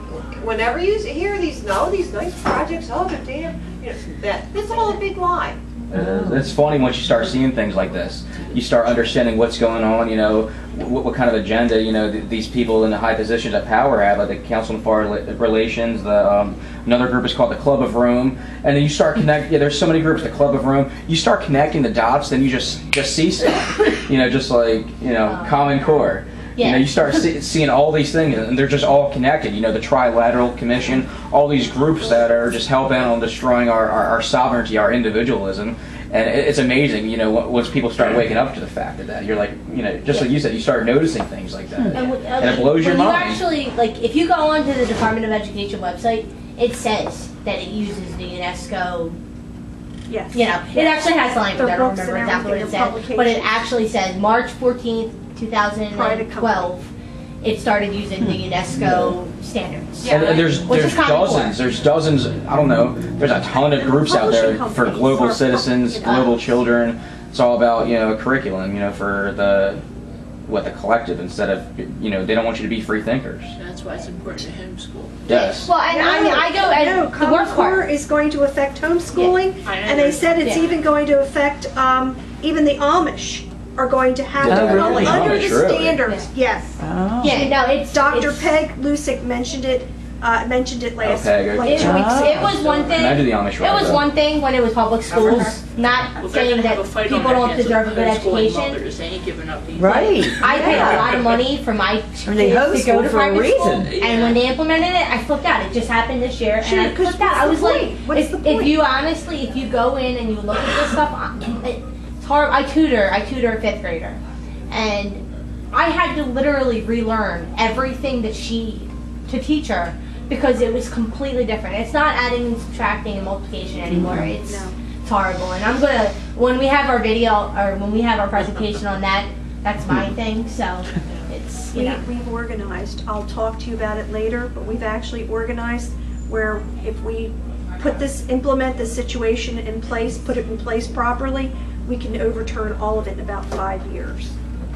whenever you hear these, no, these nice projects, oh, the dam, you know, that's all a big lie. It's funny once you start seeing things like this. You start understanding what's going on, you know, what kind of agenda, you know, these people in the high positions of power have, like the Council on Foreign Relations, another group is called the Club of Rome, and then you start connecting, yeah, there's so many groups, the Club of Rome, you start connecting the dots, then you just see stuff, you know, just like, you know, Common Core. Yeah. You know, you start seeing all these things, and they're just all connected. You know, the Trilateral Commission, all these groups that are just hell bent on destroying our sovereignty, our individualism, and it's amazing. You know, once people start waking up to the fact of that, you're like, you know, just like you said, you start noticing things like that, and it blows your mind. Actually, like, if you go onto the Department of Education website, it says that it uses the UNESCO. Yes. You know, it actually has the language. I don't remember exactly what it said, but it actually says March 14th. 2012, it started using the UNESCO standards. Yeah. And there's dozens. There's dozens. I don't know. There's a ton of groups out there for global citizens, global children. It's all about, you know, a curriculum. You know, for the collective, instead of, you know, they don't want you to be free thinkers. That's why it's important to homeschool. Yes. Well, and I know Common Core is going to affect homeschooling, and they said it's even going to affect even the Amish. Are going to have to go under the standards. Yes. Oh. Yeah. No. It's Dr. Peg Lusick mentioned it. Mentioned it last week. Like it was one thing. It was one thing when it was public schools. Not saying that people don't deserve a good education. Right. I paid a lot of money for my kids to go to private school, and when they implemented it, I flipped out. It just happened this year, and I flipped out. I was like, if you honestly, if you go in and you look at this stuff. I tutor a fifth grader, and I had to literally relearn everything that she to teach her because it was completely different. It's not adding and subtracting and multiplication anymore. It's, it's horrible. And I'm gonna, when we have our video or when we have our presentation on that, that's my thing. So it's we've organized. I'll talk to you about it later, but we've actually organized where if we put this, implement this situation in place, put it in place properly, we can overturn all of it in about 5 years.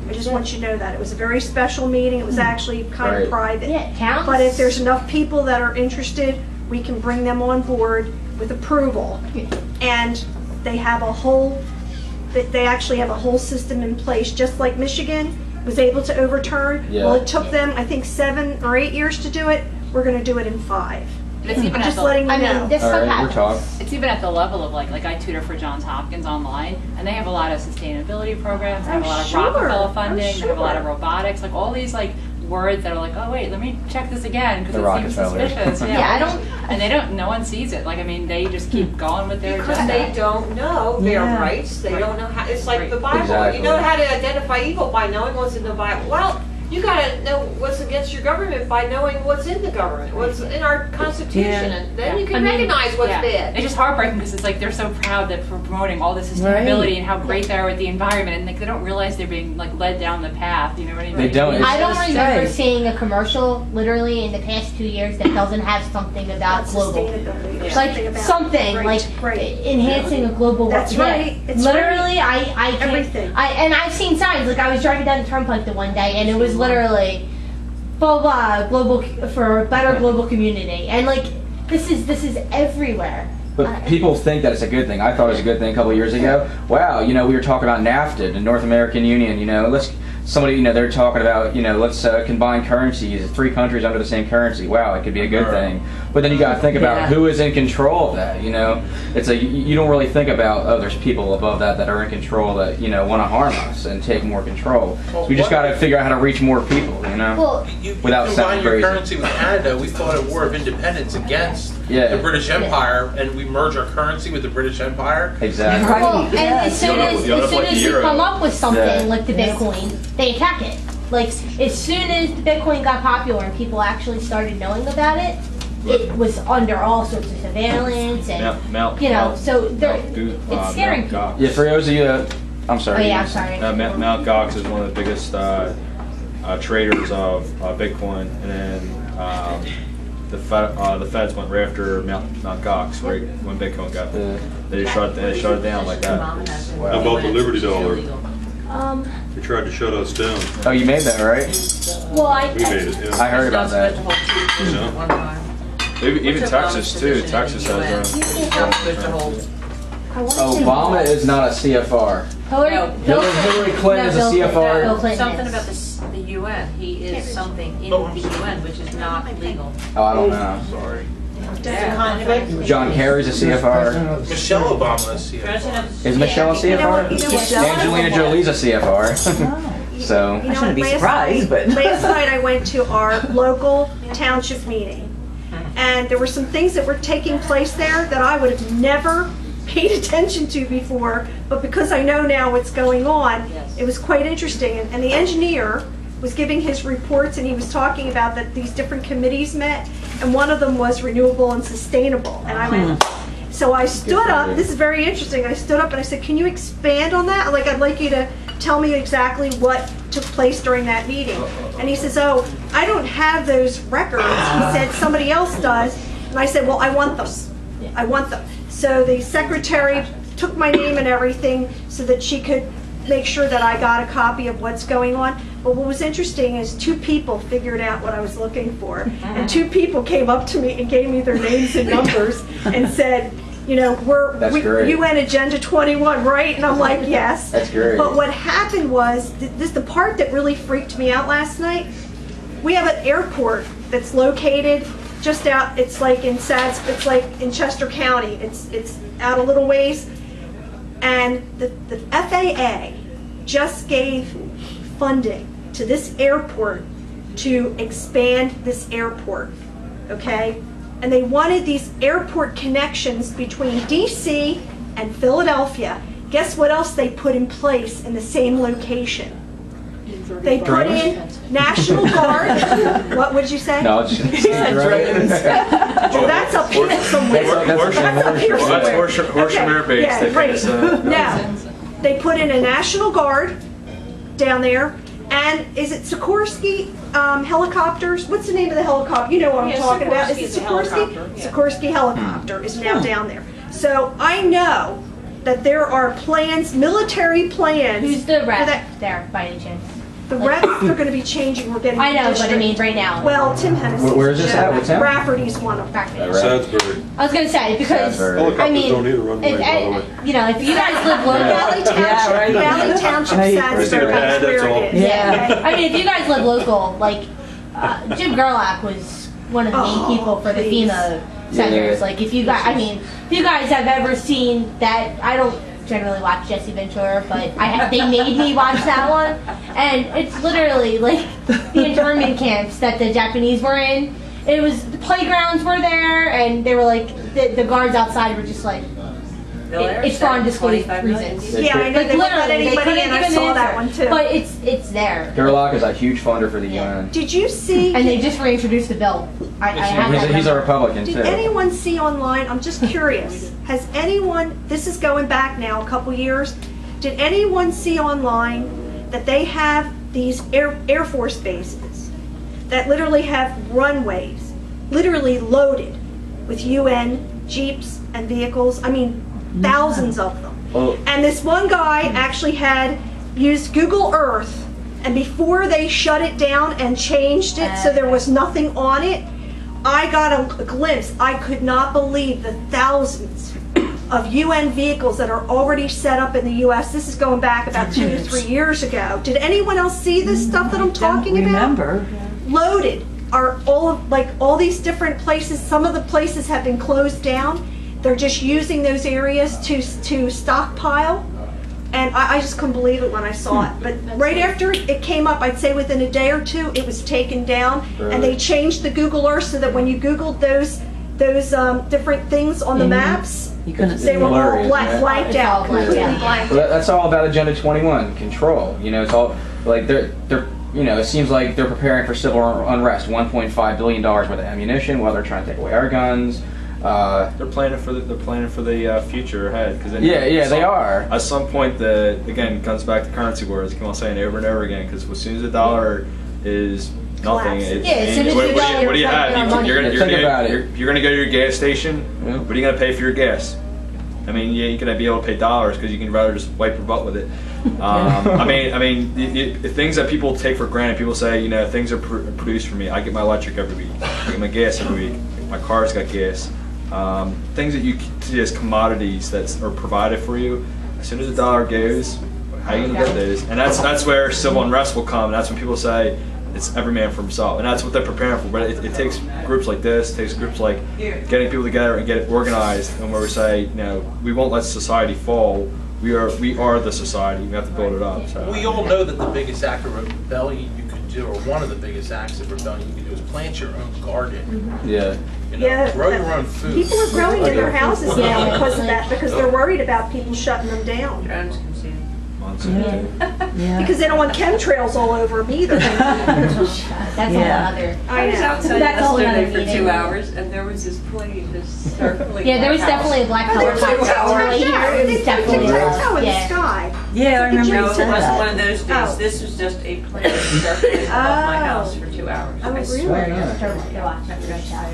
I just want you to know that. It was a very special meeting. It was actually kind of private. Yeah, it counts. But if there's enough people that are interested, we can bring them on board with approval. And they have a whole, they actually have a whole system in place, just like Michigan was able to overturn. Yeah. Well, it took them, I think, 7 or 8 years to do it. We're going to do it in 5. It's even just letting you know. This stuff happens. It's even at the level of like I tutor for Johns Hopkins online, and they have a lot of sustainability programs. They have a lot of Rockefeller funding. They have a lot of robotics. Like all these like words that are like, oh wait, let me check this again because it seems suspicious. Yeah, I don't. And they don't. No one sees it. Like I mean, they just keep going with their agenda. They don't know their rights. They don't know how. It's like the Bible. Exactly. You know how to identify evil by knowing what's in the Bible. Well. You gotta know what's against your government by knowing what's in the government, what's in our Constitution, and then you can recognize what's bad. It's just heartbreaking because it's like they're so proud that for promoting all the sustainability and how great they are with the environment, and like they don't realize they're being like led down the path. You know what I mean? They don't. I don't remember seeing a commercial literally in the past 2 years that doesn't have something about global, like something like enhancing a global. That's right. It's literally, I can't, everything. And I've seen signs. Like I was driving down the turnpike the one day, and it was. Literally, blah blah, global for a better global community, and like this is everywhere. But people think that it's a good thing. I thought it was a good thing a couple of years ago. Wow, you know, we were talking about NAFTA, the North American Union. You know, you know, they're talking about, you know, let's combine currencies, 3 countries under the same currency. Wow, it could be a good thing. But then you got to think about who is in control of that, you know. It's like, you don't really think about, oh, there's people above that that are in control that, you know, want to harm us and take more control. Well, we just got to figure out how to reach more people, you know, without sounding crazy. Your currency with Canada, we fought a war of independence against the British Empire, and we merge our currency with the British Empire. Exactly. Well, and as soon as you come up with something like the Bitcoin, they attack it. Like, as soon as the Bitcoin got popular and people actually started knowing about it, it was under all sorts of surveillance and, you know, so it's scaring people. Yeah, for those of you that, I'm sorry. Oh, yeah, I'm sorry. Mt. Gox is one of the biggest traders of Bitcoin, and then The feds went right after Mount Cox, right when Bitcoin got there. They shut it down like that. How about the Liberty Dollar? They tried to shut us down. Oh, you made that, right? Well, we made it. Yeah. I heard about that. You know? Even Texas too. Texas has their own. Obama is not a CFR. Hillary Clinton is a CFR. Something about the UN. He is something in the UN, which is not legal. Oh, I don't know. Sorry. Yeah. John Kerry's a CFR. Michelle Obama is a CFR. Is Michelle a CFR? Angelina Jolie's a CFR. So I shouldn't be surprised, but last night I went to our local township meeting, and there were some things that were taking place there that I would have never paid attention to before, but because I know now what's going on, it was quite interesting. And the engineer was giving his reports, and he was talking about that these different committees met, and one of them was renewable and sustainable. And I went, so I stood up, this is very interesting, I stood up and I said, can you expand on that? Like, I'd like you to tell me exactly what took place during that meeting. And he says, oh, I don't have those records. He said, somebody else does. And I said, well, I want them. I want them. So the secretary took my name and everything so that she could make sure that I got a copy of what's going on. But what was interesting is two people figured out what I was looking for. And two people came up to me and gave me their names and numbers and said, you know, UN Agenda 21, right? And I'm like, yes. That's great. But what happened was, this the part that really freaked me out last night, we have an airport that's located just out, it's like in Chester County. It's out a little ways. And the FAA just gave funding to this airport to expand this airport, okay? And they wanted these airport connections between DC and Philadelphia. Guess what else they put in place in the same location? They put in National Guard. What would you say? No, she said drones. Well, that's up here somewhere. That's up here somewhere. Horsham Air Base. Yeah, right. Now, they put in a National Guard down there, and is it Sikorsky helicopters? What's the name of the helicopter? You know what I'm talking about. Is it Sikorsky? Sikorsky helicopter is now down there. So I know that there are plans, military plans. Who's the rep there, by any chance? The reps are going to be changing. We're getting. I know what I mean right now. Well, Tim Hennessy. Where is this at? What's that? Rafferty's one of them. Sadsbury. I was going to say because I mean, don't need to run away, you know, if you guys live local, Valley Township, Valley Township, Sadsbury, that's where it is. Yeah. I mean, if you guys live local, like Jim Gerlach was one of the main people for the FEMA centers. Like, if you guys, I mean, if you guys have ever seen that, I don't generally watch Jesse Ventura, but they made me watch that one, and it's literally like the internment camps that the Japanese were in. It was, the playgrounds were there, and they were like, the guards outside were just like, it's for undisclosed reasons. Yeah, I know, like, they literally, let anybody in. I saw that one too. But it's there. Gerlach is a huge funder for the UN. Did you see? And they just reintroduced the bill. He's a Republican too. Did anyone see online? I'm just curious. Has anyone? This is going back now a couple years. Did anyone see online that they have these Air Force bases that literally have runways, literally loaded with UN jeeps and vehicles? I mean, thousands of them. And this one guy actually had used Google Earth, and before they shut it down and changed it so there was nothing on it, I got a glimpse. I could not believe the thousands of UN vehicles that are already set up in the US. This is going back about 2 to 3 years ago. Did anyone else see this stuff that I'm talking about? Loaded are all these different places. Some of the places have been closed down. They're just using those areas to stockpile, and I just couldn't believe it when I saw it. But right after it came up, I'd say within a day or two, it was taken down, and they changed the Google Earth so that when you Googled those different things on the maps, they were all blanked out. That's all about Agenda 21 control. You know, it's all like they're. You know, it seems like they're preparing for civil unrest. $1.5 billion worth of ammunition while they're trying to take away our guns. They're planning for the future ahead. Cause they are. At some point, again, comes back to currency wars. I keep on saying it over and over again, because as soon as the dollar is nothing. What do you have? You're gonna go to your gas station. Yeah. What are you gonna pay for your gas? I mean, you ain't gonna be able to pay dollars because you can rather just wipe your butt with it. I mean, the things that people take for granted. People say, you know, things are produced for me. I get my electric every week. I get my gas every week. My car's got gas. Things that you see as commodities that are provided for you. As soon as the dollar goes, how are you gonna get those? And that's where civil unrest will come. And that's when people say it's every man for himself, and that's what they're preparing for. But it takes groups like this, it takes groups like getting people together and get it organized, and where we say, you know, we won't let society fall. We are the society. We have to build it up. So. We all know that the biggest act of rebellion you could do, or one of the biggest acts of rebellion you could do, is plant your own garden. Mm-hmm. Yeah. You know, yeah, grow your own food. People are growing in their houses now because of that, because they're worried about people shutting them down. Yeah. Yeah. Because they don't want chemtrails all over them either. That's another. I was outside yesterday for 2 hours, and there was this plane just circling. Yeah, there was definitely a black color plane here. It was definitely in the sky. Yeah, I remember. No, it wasn't one of those days. This was just a plane circling above my house for 2 hours. I swear.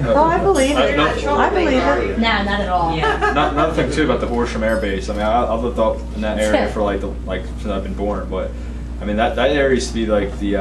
Oh, I believe it. I believe it. No, not at all. Another thing too about the Horsham Air Base. I mean, I've lived up in that area for like since I've been born, but I mean that area used to be like the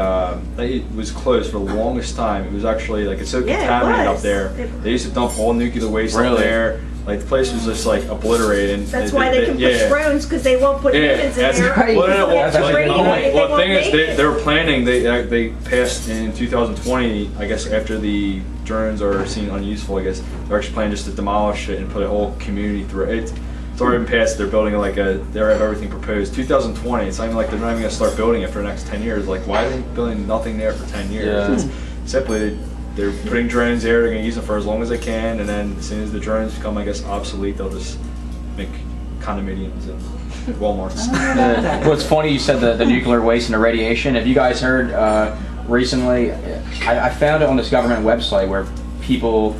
it was closed for the longest time. It was actually like it's so contaminated up there. They used to dump all nuclear waste up there. Like the place was just like obliterated. That's why they can push drones because they won't put humans in there. Right. Well, the thing is, they're planning. They passed in 2020, I guess, after the drones are seen unuseful. I guess they're actually planning just to demolish it and put a whole community through it. It's already been passed. They're building like they have everything proposed. 2020. It's not even like they're not even gonna start building it for the next 10 years. Like why are they building nothing there for 10 years? Yeah. Simply they're putting drones there. They're gonna use them for as long as they can, and then as soon as the drones become, I guess, obsolete, they'll just make condominiums and Walmarts. What's funny? You said the nuclear waste and the radiation. Have you guys heard recently? I found it on this government website where people,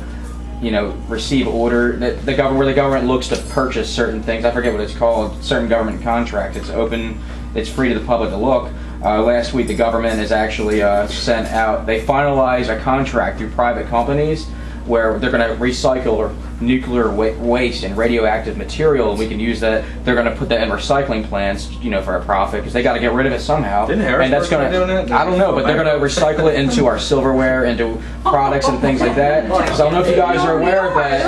you know, receive order that the government, where the government looks to purchase certain things. I forget what it's called. Certain government contracts. It's open. It's free to the public to look. Last week, the government has actually sent out. They finalized a contract through private companies where they're going to recycle nuclear waste and radioactive material, and we can use that. They're going to put that in recycling plants, you know, for a profit because they got to get rid of it somehow. Didn't Harris and that's going to. I don't know, but they're going to recycle it into our silverware, into products and things like that. Because I don't know if you guys are aware of that.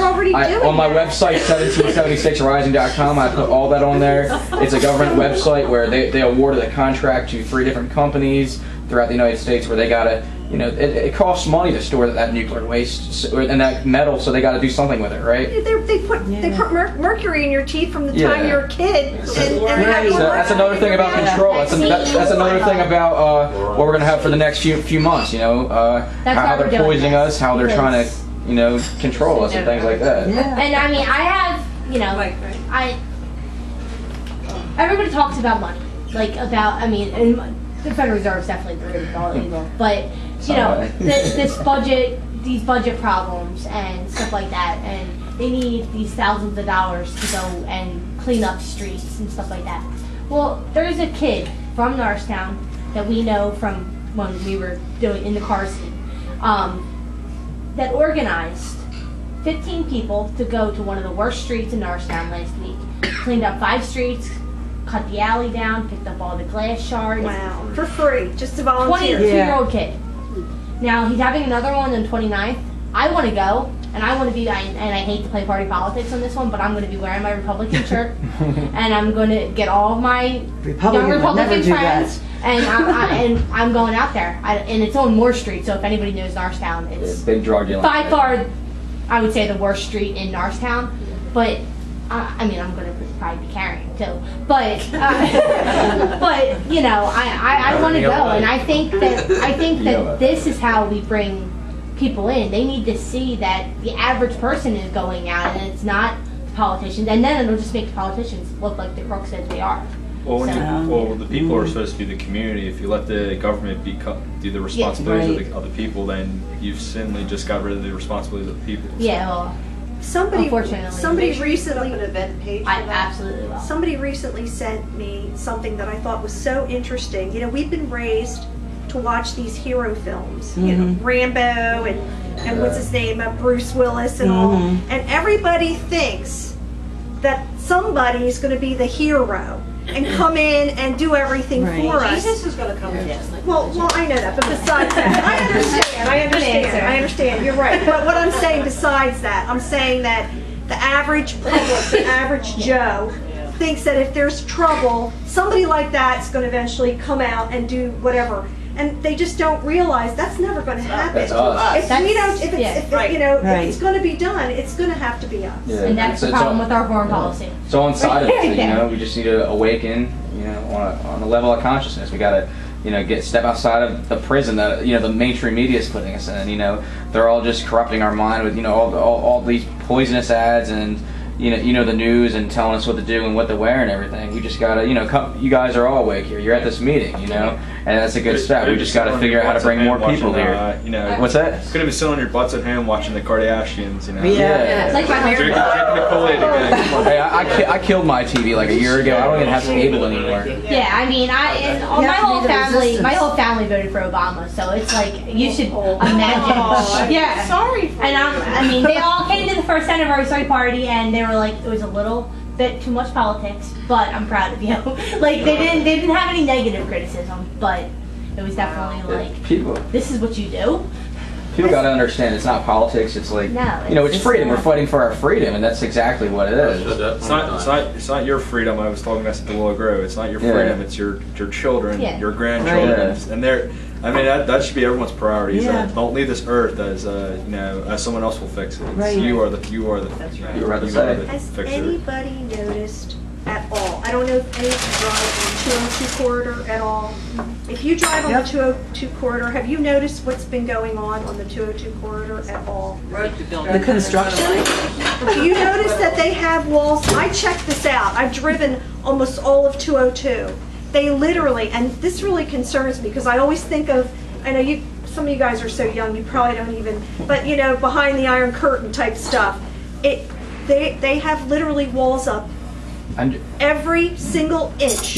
On my website, 1776rising.com, I put all that on there. It's a government website where they awarded a contract to 3 different companies throughout the United States where they got to. You know, it costs money to store that nuclear waste and that metal, so they got to do something with it, right? They put mercury in your teeth from the time you're a kid. That's another thing about control. That's another thing about what we're going to have for the next few months, you know, how they're poisoning us, how they're trying to, you know, control us and things like that. Yeah. And I mean, I have, you know, everybody talks about money, like about, I mean, and the Federal Reserve is definitely pretty illegal, but you know, this budget, these budget problems and stuff like that, and they need these thousands of dollars to go and clean up streets and stuff like that. Well, there's a kid from Norristown that we know from when we were doing in the car scene that organized 15 people to go to one of the worst streets in Norristown last week, cleaned up 5 streets, cut the alley down, picked up all the glass shards. Wow, for free, just to volunteer. 22-year-old kid. Now, he's having another one on the 29th. I want to go, and I want to be, and I hate to play party politics on this one, but I'm going to be wearing my Republican shirt, and I'm going to get all of my young Republican friends, and I'm going out there. And it's on Moore Street, so if anybody knows Norristown, it's been dragged by far, I would say, the worst street in Norristown. But, I mean, I'm going to probably be carrying too. But, but you know, I want to go, and I think that this is how we bring people in. They need to see that the average person is going out, and it's not the politicians, and then it'll just make the politicians look like the crooks that they are. Well, the people are supposed to be the community. If you let the government do the responsibilities of the people, then you've simply just got rid of the responsibilities of the people. So. Yeah. Well, somebody recently an event page. I absolutely will. Somebody recently sent me something that I thought was so interesting. You know, we've been raised to watch these hero films, you know, Rambo and what's his name, Bruce Willis and all, and everybody thinks that somebody's going to be the hero and come in and do everything for us. Jesus is going to come in. Well, I know that, but besides that, I understand, you're right. But what I'm saying besides that, I'm saying that the average public, the average Joe, thinks that if there's trouble, somebody like that's going to eventually come out and do whatever. And they just don't realize that's never going to happen. That's us. If we don't, if it's, if it's going to be done, it's going to have to be us. Yeah. And that's the problem with our foreign policy. It's all inside of us. You know, we just need to awaken, you know, on a level of consciousness. We got to, you know, step outside of the prison that, you know, the mainstream media is putting us in. You know, they're all just corrupting our mind with, you know, all these poisonous ads and, you know the news and telling us what to do and what to wear and everything. We just gotta, you know, come, you guys are all awake here. You're at this meeting, you know, and that's a good step. We just gotta figure out how to bring more people here. You know, what's that? It's gonna be sitting on your butts at home watching the Kardashians, you know. Yeah. It's like hey, I killed my TV like a year ago. I don't even have cable anymore. Yeah, I mean, my whole family voted for Obama, so it's like you should imagine. Yeah. Sorry. And I mean, they all came to the first anniversary party and they were like, it was a little bit too much politics, but I'm proud of you. Like they didn't have any negative criticism, but it was definitely like, people, this is what you do. People gotta understand, it's not politics. It's like, you know, it's freedom. We're fighting for our freedom, and that's exactly what it is. It's not your freedom. I was talking about the Willow Grove. It's not your freedom. It's your children, your grandchildren, and they're. I mean, that should be everyone's priority. Don't leave this earth as you know, as someone else will fix it. You are the fixer. Has anybody noticed at all? I don't know if anyone drives on the 202 corridor at all. If you drive on the 202 corridor, have you noticed what's been going on the 202 corridor at all? The construction. Do you notice that they have walls? I checked this out. I've driven almost all of 202. They literally, and this really concerns me because I always think of, I know you, some of you guys are so young, you probably don't even, but you know, behind the Iron Curtain type stuff. They have literally walls up every single inch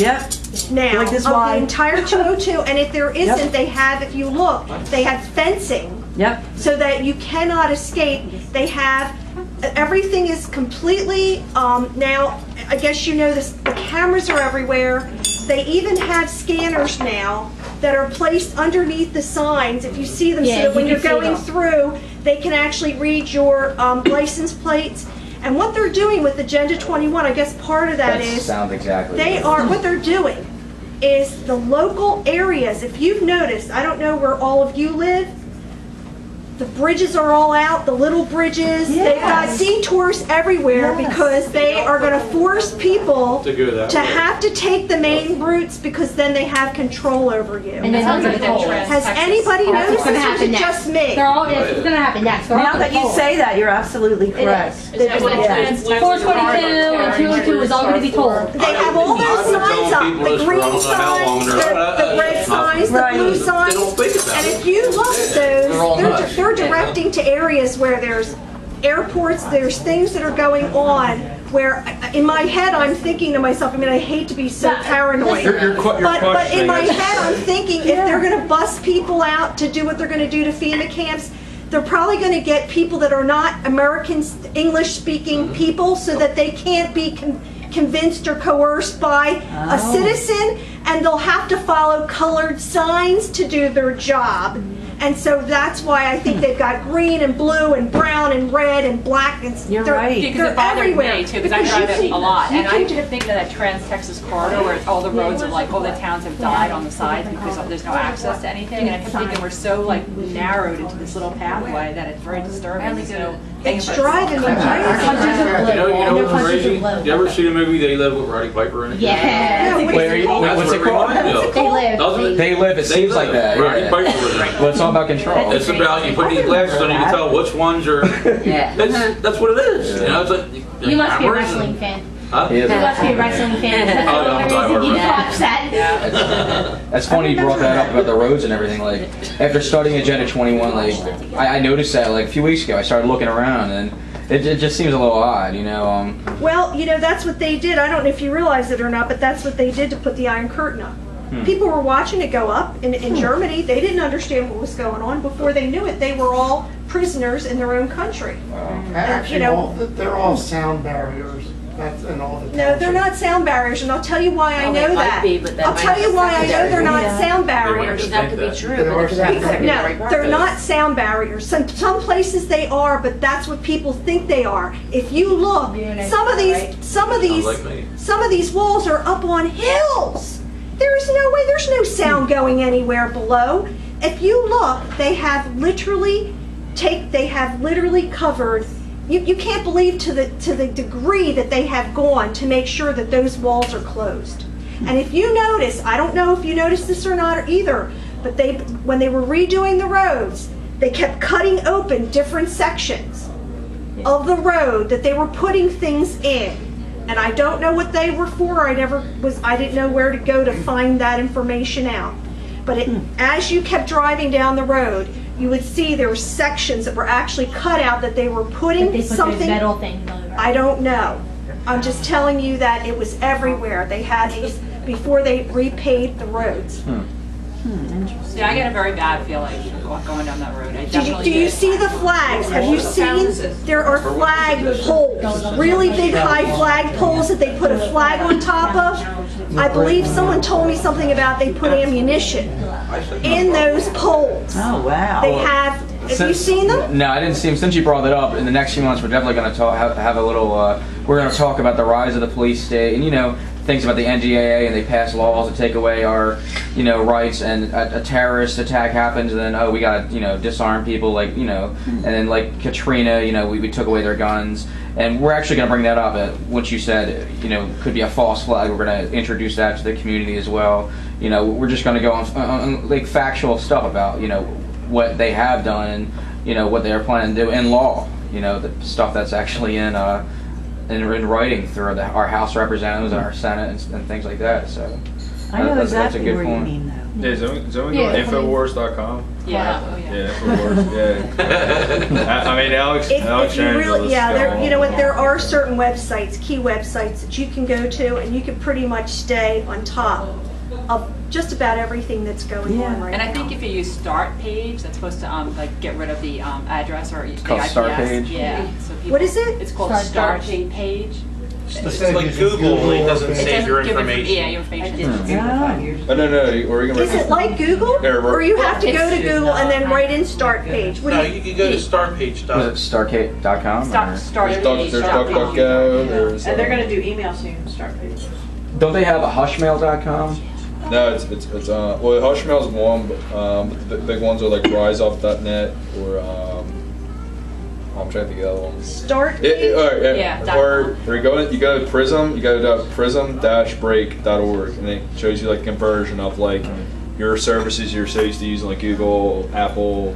now like this of the entire 202, and if there isn't, they have, if you look, they have fencing so that you cannot escape. They have, everything is completely, now, I guess you know this, the cameras are everywhere. They even have scanners now that are placed underneath the signs, if you see them, so that when you're going through, they can actually read your license plates. And what they're doing with Agenda 21, I guess part of that is, what they're doing is the local areas. If you've noticed, I don't know where all of you live, the bridges are all out, the little bridges. They've got detours everywhere because they are going to force people to have to take the main routes because then they have control over you. And has anybody noticed this? Or just me? It's going to happen next. Now that you say that, you're absolutely correct. 422 and 202 is all going to be told. They have all those signs up, the green signs, the red signs, the blue signs. And if you look at those, they're directing to areas where there's airports, there's things that are going on where in my head I'm thinking to myself, I mean, I hate to be so paranoid, but in my head I'm thinking if they're going to bust people out to do what they're going to do to FEMA camps, they're probably going to get people that are not American English-speaking people so that they can't be convinced or coerced by a citizen, and they'll have to follow colored signs to do their job. And so that's why I think they've got green and blue and brown and red and black. And they're everywhere. Because I drive it a lot. And I did think of that Trans-Texas corridor where all the roads are like, all the towns have died on the sides because there's no access to anything. And I kept thinking we're so like narrowed into this little pathway that it's very disturbing. So it's driving me crazy. You know what's crazy? You ever see the movie They Live with Roddy Piper in it? Yeah. What's it called? They Live. It seems like that. Roddy Piper was in it. About control. It's about you put these glasses on, you can tell which ones are. That's what it is. You know, it's like, you must be a wrestling fan. You must be a wrestling fan. That's funny you brought that up about the roads and everything. Like after studying Agenda 21, like I noticed that like a few weeks ago. I started looking around and. It just seems a little odd, you know. Well, you know, that's what they did. I don't know if you realize it or not, but that's what they did to put the Iron Curtain up. People were watching it go up in Germany. They didn't understand what was going on. Before they knew it, they were all prisoners in their own country. Actually, you know, they're all sound barriers. That's in all the no, they're not sound barriers, and I'll tell you why I know that. Be, that. I'll tell you why I know they're not sound barriers. That could be true. No, they're not sound barriers. Some places they are, but that's what people think they are. If you look, some of these walls are up on hills. There's no way, there's no sound going anywhere below. If you look, they have literally covered. You can't believe to the degree that they have gone to make sure that those walls are closed. And if you notice, I don't know if you noticed this or not either, but when they were redoing the roads, they kept cutting open different sections of the road that they were putting things in. And I don't know what they were for. I didn't know where to go to find that information out. But as you kept driving down the road, you would see there were sections that were actually cut out that they were putting something. Metal things over. I don't know. I'm just telling you that it was everywhere. They had these before they repaved the roads. Interesting. Yeah, I get a very bad feeling going down that road. Do you see the flags? Have you seen? There are flag poles, really big high flag poles that they put a flag on top of. I believe someone told me something about they put ammunition in those poles. Oh wow! They have. Have you seen them? No, I didn't see them. Since you brought it up, in the next few months, we're definitely going to have a little. We're going to talk about the rise of the police state, and you know. Things about the NDAA, and they pass laws to take away our, you know, rights. And a terrorist attack happens, and then oh, we got to, you know, disarm people, like, you know, and then like Katrina, you know, we took away their guns, and we're actually going to bring that up. What you said, you know, could be a false flag. We're going to introduce that to the community as well. You know, we're just going to go on like factual stuff about, you know, what they have done, and you know what they are planning to do in law. You know, the stuff that's actually in. And in writing through our House Representatives and our Senate and things like that. So I know exactly where you mean, though. Yeah, Zoe on Infowars.com. Yeah. Yeah, Infowars. Yeah. I mean, Alex Sharon really, yeah, there, you know what? There are certain websites, key websites that you can go to, and you can pretty much stay on top of just about everything that's going on right now. And I think if you use Start Page, that's supposed to like get rid of the address or it's called the IPS. Start Page. Yeah. So what is it? It's called Start Page. It's like Google. It doesn't save your information. Yeah, your information. Oh no. Or you can. Is it like Google? Or you have to go to Google and then write in Start Page? No, you can go to StartPage.com. Is it StartPage.com? Start Page. There's DuckDuckGo. And they're going to do email soon. StartPage. Don't they have a Hushmail.com? No, it's well, Hushmail's one, but the big ones are like RiseUp.net or I'm trying to think of the other ones. Start. Or you go to PRISM, you go to prism-break.org, and it shows you like conversion of like your services you're so used to using, like Google, Apple,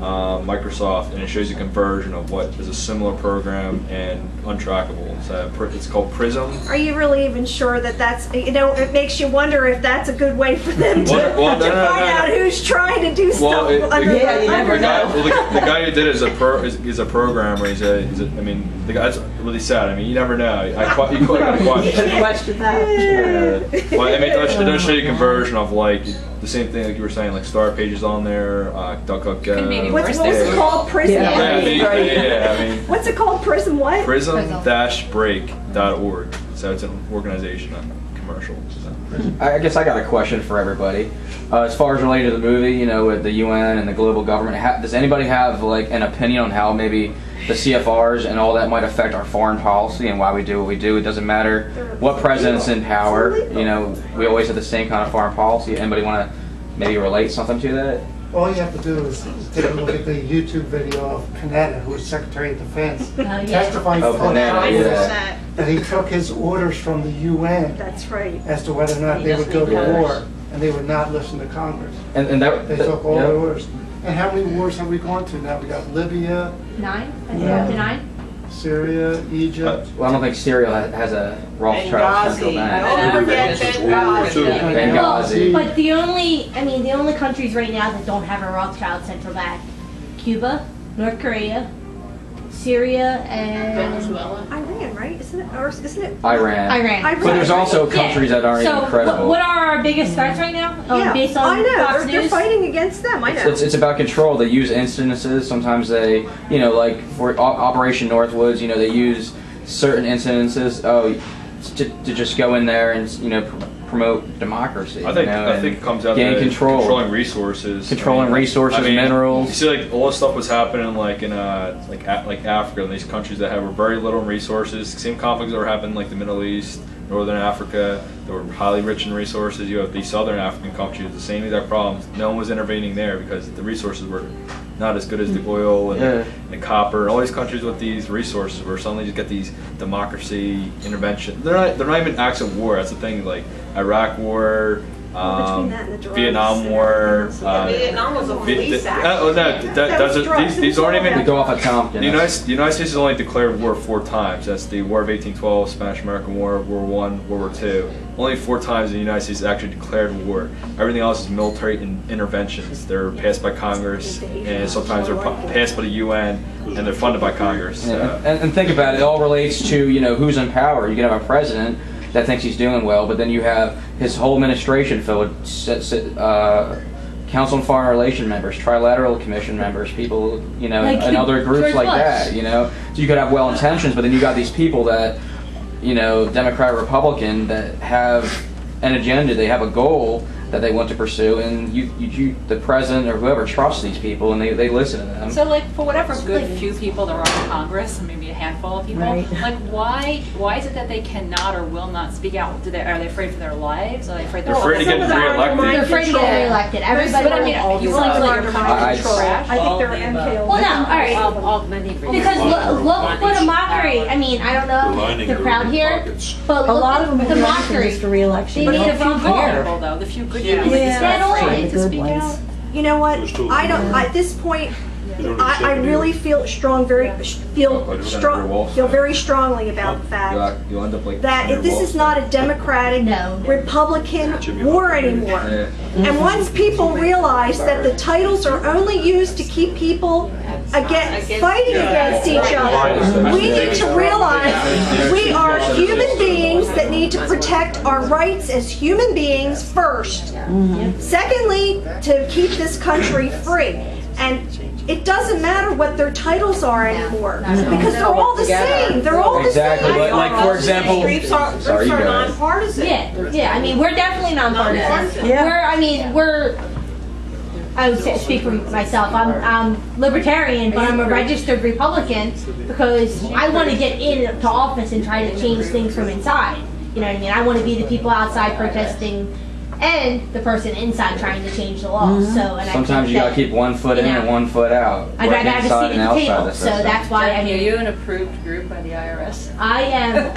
Microsoft, and it shows you conversion of what is a similar program and untrackable. So it's called PRISM. Are you really even sure that that's, you know, it makes you wonder if that's a good way for them to, find out who's trying to do stuff. The guy who did it is a programmer. That's really sad. I mean, you never know. You gotta question that. Yeah. Well, I mean, it does show you conversion of like. The same thing like you were saying, like Star Pages on there, DuckDuckGo. What was it called? PRISM. What's it called? PRISM what? Prism-break.org. So it's an organization, not commercial. So. I guess I got a question for everybody. As far as related to the movie, you know, with the UN and the global government, does anybody have like an opinion on how maybe the CFRs and all that might affect our foreign policy and why we do what we do? It doesn't matter what president's in power. You know, we always have the same kind of foreign policy. Anybody want to maybe relate something to that? All you have to do is take a look at the YouTube video of Panetta, who was Secretary of Defense, testifying that he took his orders from the UN. That's right. As to whether or not they would go to war, and they would not listen to Congress. They took all the orders. And how many wars have we gone to now? We got Libya. 9. Nine. Syria, Egypt. Well, I don't think Syria has a Rothschild central bank. Don't forget Benghazi. But the only countries right now that don't have a Rothschild central bank: Cuba, North Korea, Syria and Venezuela. Iran, right? Isn't it? Or isn't it? Iran. But there's also countries that aren't even credible. What are our biggest threats right now? Based on Fox News? They're fighting against them. It's about control. They use incidences. Sometimes they, you know, like for Operation Northwoods, you know, they use certain incidences to just go in there and, you know, promote democracy. I think it comes out of controlling resources. Controlling resources, minerals. You see, like, all this stuff was happening, like, in like Africa and these countries that have very little resources. Same conflicts that were happening, like, the Middle East, Northern Africa, that were highly rich in resources. You have these Southern African countries, the same exact problems. No one was intervening there because the resources were not as good as the oil and the copper, and all these countries with these resources where suddenly you get these democracy intervention. They're not even acts of war. That's the thing, like Iraq war, Vietnam war. Vietnam was a police act. These aren't even. Go off Compton. The United States has only declared war 4 times. That's the War of 1812, Spanish-American War, World War I, World War II. Only 4 times the United States actually declared war. Everything else is military interventions. They're passed by Congress, and sometimes they're passed by the UN, and they're funded by Congress. And think about it. It all relates to, you know, who's in power. You can have a president that thinks he's doing well, but then you have his whole administration filled with Council on Foreign Relations members, Trilateral Commission members, people, you know, and other groups like that. You know, so you could have well intentions, but then you got these people that, you know, Democrat, Republican, that have an agenda, they have a goal that they want to pursue, and you the president or whoever trusts these people, and they listen to them. So, like, for whatever good few people there are in Congress, and maybe a handful of people, like, why is it that they cannot or will not speak out? Are they afraid for their lives? Are they afraid? They're afraid to get reelected. They're afraid to get reelected. Everybody, but I mean, you want to let your country control? I think they're MKO. Well, no, all right. Because look what a mockery. I mean, I don't know the crowd here, but a lot of them have to re-election. They need a few people, though. The few good. You know what? I don't. At this point, I really feel strong. Feel very strongly about the fact that this is not a Democratic, Republican war anymore. And once people realize that the titles are only used to keep people fighting against each other, we need to realize we are human beings that need to protect our rights as human beings first. Secondly, to keep this country free. And it doesn't matter what their titles are anymore, because they're all the same. They're all the same. Like, for example, groups are nonpartisan. Yeah. I mean, we're definitely nonpartisan. I would speak for myself. I'm libertarian, but I'm a registered Republican because I want to get into office and try to change things from inside. You know what I mean? I want to be the people outside protesting and the person inside trying to change the law. Sometimes you gotta keep one foot in and one foot out. I'd rather have a seat at the table, so that's why. I mean, are you an approved group by the IRS? I am.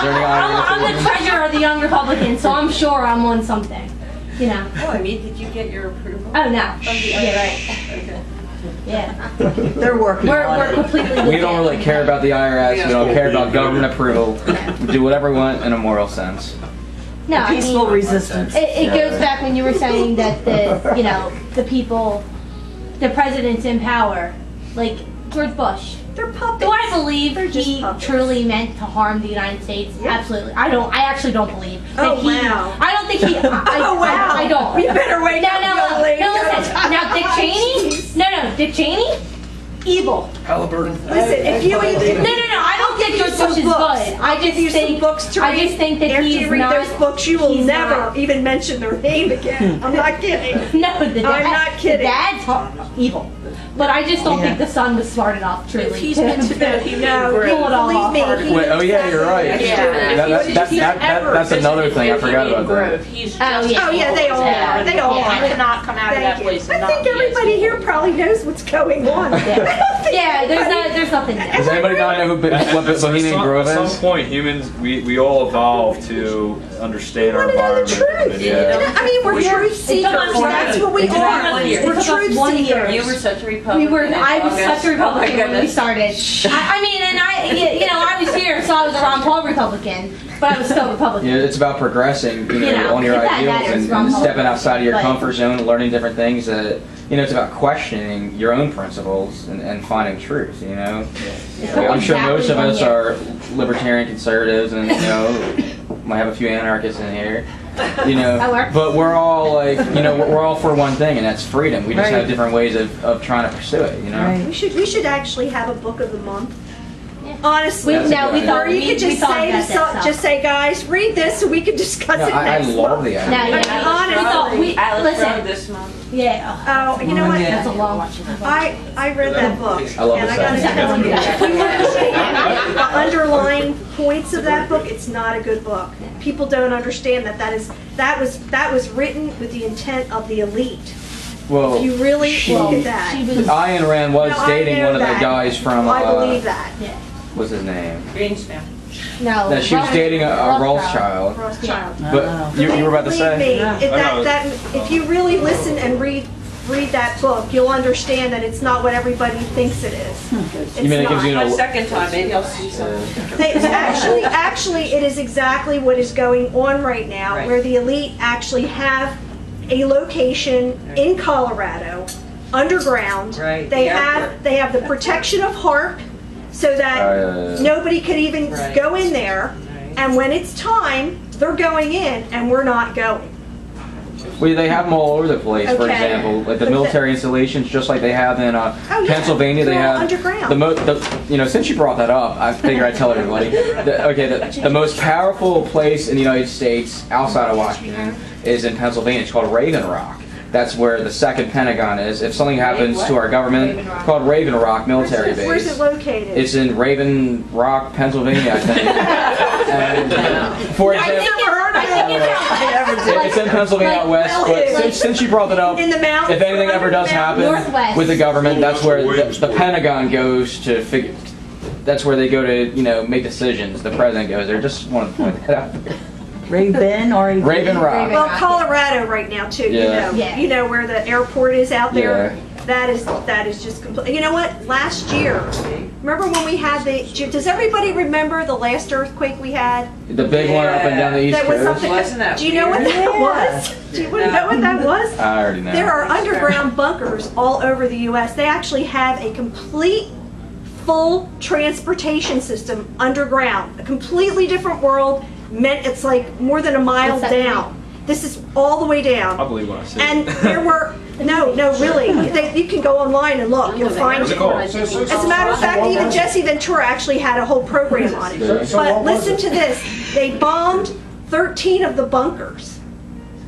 Listen, I'm the treasurer of the Young Republicans, so I'm sure I'm on something. You know. Oh, I mean, did you get your approval? Oh no. Yeah, right. Okay. Yeah. They're working. We're completely. We don't really care about the IRS. We don't care about government approval. We do whatever we want in a moral sense. No, peaceful resistance. It goes back when you were saying that the people, the presidents in power, like George Bush. They're puppets. Do I believe he truly meant to harm the United States? Yep. Absolutely. I actually don't believe. I don't think he. I don't. We better wait. No. Listen. Now, Dick Cheney. No. Dick Cheney. Evil. Halliburton. Listen, if you I don't think George Bush is good. I just think that he's not. After you read those books, you will never even mention their name again. I'm not kidding. I'm not kidding. That's evil. But I just don't think the son was smart enough, truly. He's meant to know. He Wait, oh yeah, you're right. That's another thing I forgot about that. They all are. They all are. I cannot come out of that place. I think everybody here probably knows what's going on. There's nothing there. Does anybody not know what Bohemian Grove is? At some point, humans, we all evolve to understand our environment. The truth. I mean, we're truth seekers. That's what we are. We're truth seekers. You were such a Republican. I was such a Republican when we started. I mean, And I was here, so I was a Ron Paul Republican, but I was still Republican. Yeah, it's about progressing, on your ideals and stepping outside of your comfort zone, learning different things. It's about questioning your own principles and finding truth. I'm sure most of us are libertarian conservatives, and might have a few anarchists in here. But we're all we're all for one thing, and that's freedom. We just have different ways of trying to pursue it. We should actually have a book of the month. Yeah. Honestly, we could just say, guys, read this, so we can discuss it next month. I love the idea. Honestly, this month. Yeah. Oh, you know what? That's a long one. I read that book, and I got to tell you, if you understand the underlying points of that book, it's not a good book. People don't understand that. That was written with the intent of the elite. Well, if you really look at that. Ayn Rand was dating one of the guys from. I believe that. Yeah. What's his name? Greenspan. No. That she was dating a Rothschild. Rothschild. Yeah. But you were about to say. If you really listen and read that book, you'll understand that it's not what everybody thinks it is. It's not. Second time, maybe I'll see something. Actually, it is exactly what is going on right now, where the elite actually have a location in Colorado, underground. Right. They have the protection of HAARP, so that nobody could even go in there. Right. And when it's time, they're going in, and we're not going. Well, they have them all over the place. For example, like the military installations, just like they have in Pennsylvania. They have underground. Since you brought that up, I figure I'd tell everybody. The most powerful place in the United States outside of Washington is in Pennsylvania. It's called Raven Rock. That's where the second Pentagon is. If something happens to our government, it's called Raven Rock Military Base. Where's it located? It's in Raven Rock, Pennsylvania, I think. For example, it's in Pennsylvania out west, but since you brought that up, if anything ever does happen with the government, that's where the Pentagon goes to figure. That's where they go to, make decisions. The president goes there. Just want to point that out there. Raven Rock. Well, Colorado right now too. Yeah. You know where the airport is out there. Yeah. That is just complete. You know what? Last year, remember when we had the? Does everybody remember the last earthquake we had? The big one up and down the east coast. Wasn't that do you know what that was? Do you know what that was? I already know. There are underground bunkers all over the U.S. They actually have a complete, full transportation system underground. A completely different world. It's like more than a mile down. This is all the way down. I believe what I said. And there were really. You can go online and look. You'll find it. As a matter of fact, even Jesse Ventura actually had a whole program on it. But listen to this: they bombed 13 of the bunkers.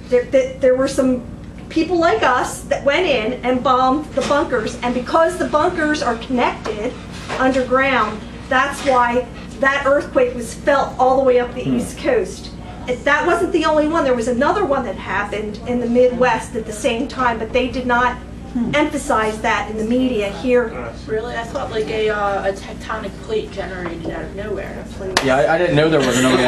There were some people like us that went in and bombed the bunkers, and because the bunkers are connected underground, that's why. That earthquake was felt all the way up the East Coast. That wasn't the only one. There was another one that happened in the Midwest at the same time, but they did not emphasize that in the media here. Really? I thought like a tectonic plate generated out of nowhere. Yeah, I didn't know there was another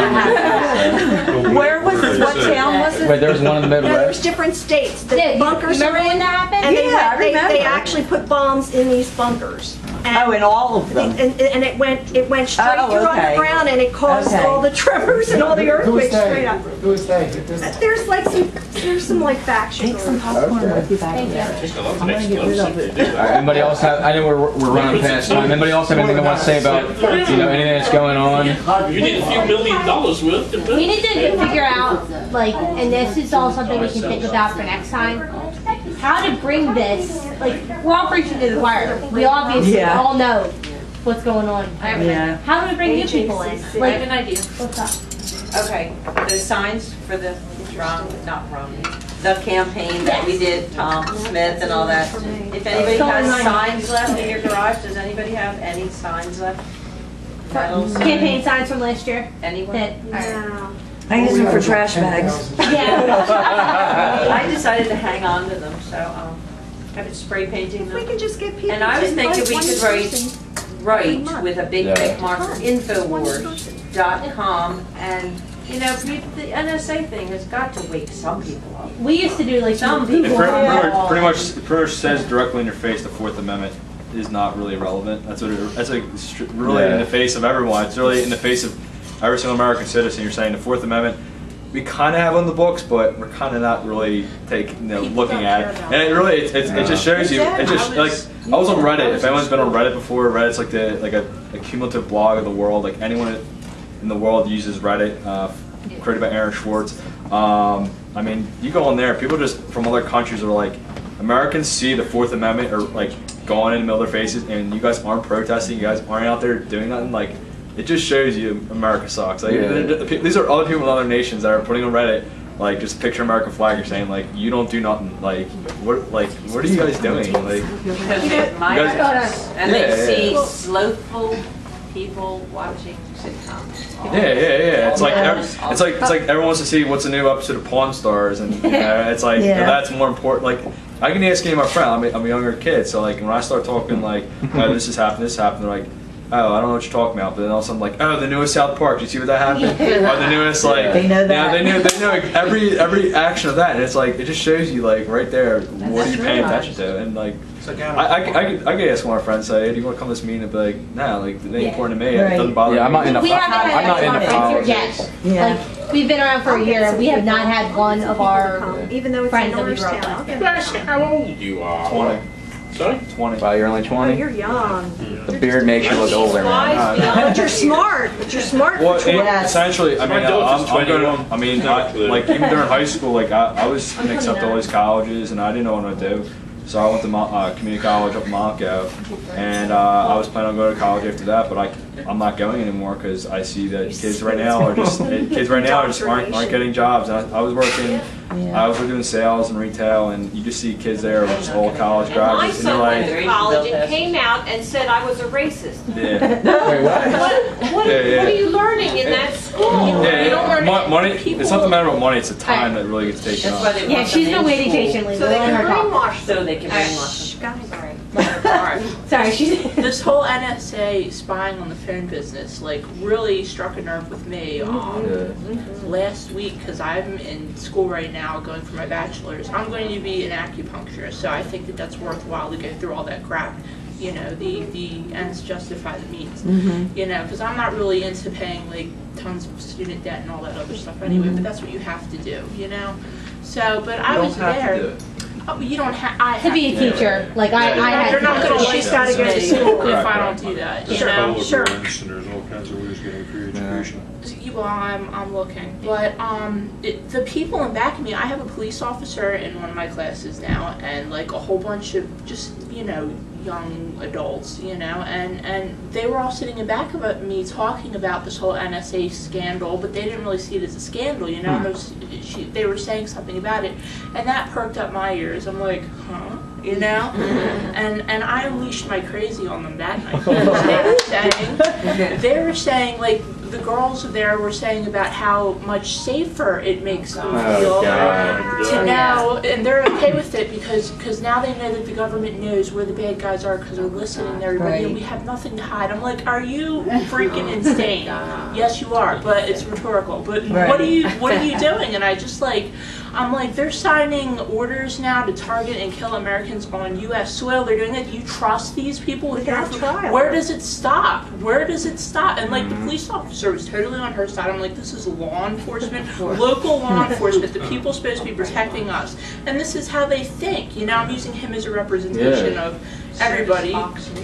one. Where was this? What town was it? Wait, there was one in the Midwest. No, there was different states. The bunkers were in. When that happened? And they actually put bombs in these bunkers. In all of them. And it went straight through underground, and it caused all the tremors and all the earthquakes straight up. There's some factions. Take some popcorn with you back there. I'm going to get rid of it. Anybody else have? I know we're running past time. Anybody else have anything they want to say about anything that's going on? You need a few $1 million worth. We need to figure out and this is all something we can think about for next time. How to bring this, we're all preaching to the choir. We obviously all know what's going on. How do we bring new people in? I have an idea. What's up? Okay, the signs for the campaign that we did, Tom Smith and all that. If anybody has signs left in your garage, does anybody have any signs left? Campaign signs from last year? Anyone? I use them for trash bags. Yeah. I decided to hang on to them, so I've been spray painting them. We can just get people. And I was thinking we could write with a big marker, Infowars.com, and the NSA thing has got to wake some people up. We used to do some people. Pretty much says directly in your face the Fourth Amendment. is not really relevant. That's what it, that's like really in the face of everyone. It's really in the face of every single American citizen. You're saying the Fourth Amendment, we kind of have on the books, but we're kind of not really looking at it. And it really, it just shows you. It just I was on Reddit. If anyone's been on Reddit before, Reddit's like the a cumulative blog of the world. Like anyone in the world uses Reddit. Created by Aaron Schwartz. I mean, you go on there, people just from other countries are like, Americans see the Fourth Amendment or like going in the middle of their faces, and you guys aren't protesting, you guys aren't out there doing nothing. Like, it just shows you America sucks. Like, these are other people in other nations that are putting on Reddit, like, just picture American flag. You're saying like, you don't do nothing. Like, what are you guys doing? Like, and they see slothful people watching sitcoms. Yeah. It's like everyone wants to see what's a new episode of Pawn Stars, and you know, it's like that's more important. Like, I can ask any of my friends. I'm a younger kid, so like when I start talking like, oh, this happened, they're like, oh, I don't know what you're talking about. But then also I'm like, oh, the newest South Park. Did you see what that happened? Or the newest like, they know that. Yeah, they know every action of that, and it's like it just shows you like right there what are you paying attention to, and like. I could ask one of my friends, say, hey, do you want to come to this meeting? And be like, nah, like, it ain't important to me. It doesn't bother me. I'm not in the politics. Like, we've been around for a year, and we have not had one of our even though it's friends that we grew up with. Gosh, how old you are? 20. Sorry? 20. Wow, you're only 20? Oh, you're young. The beard makes you look older. But you're smart. Well, essentially, I mean, like, even during high school, like, I was mixed up to all these colleges, and I didn't know what to do. So I went to community college up in Montgomery County, and I was planning on going to college after that, but I'm not going anymore because I see that kids right now are just aren't getting jobs. And I was working, I was doing sales and retail, and you just see kids there with just old college graduates. And my son went to college and came out and said I was a racist. Yeah. Wait, what are you learning in that school? You don't learn money. It's not the matter of money; it's the time that really gets taken off. Yeah, she's been waiting patiently. So they can brainwash. Sorry. This whole NSA spying on the phone business like really struck a nerve with me last week because I'm in school right now going for my bachelor's. I'm going to be an acupuncturist, so I think that that's worthwhile to go through all that crap. You know, the ends justify the means. You know, because I'm not really into paying like tons of student debt and all that other stuff anyway. But that's what you have to do. You know, so but I was there. Oh, you don't have to be a teacher. Like I they're not going to waste out of your school if I don't do that. You know, there's all kinds of ways getting free education. Well, I'm looking, but the people in back of me. I have a police officer in one of my classes now, and like a whole bunch of just young adults, and they were all sitting in back of me talking about this whole NSA scandal, but they didn't really see it as a scandal, they were saying something about it, and that perked up my ears. I'm like, huh? You know? And I unleashed my crazy on them that night. They were saying, like, the girls there were saying about how much safer it makes them feel to now, and they're okay with it because now they know that the government knows where the bad guys are because they're listening to everybody, and we have nothing to hide. I'm like, are you freaking insane? Yes, you are, but it's rhetorical. But what are you doing? And I'm like, they're signing orders now to target and kill Americans on U.S. soil. They're doing it. You trust these people? Where does it stop? Where does it stop? And like the police officer was totally on her side. I'm like, this is law enforcement, local law enforcement. The people supposed to be protecting us, and this is how they think. You know, I'm using him as a representation of everybody,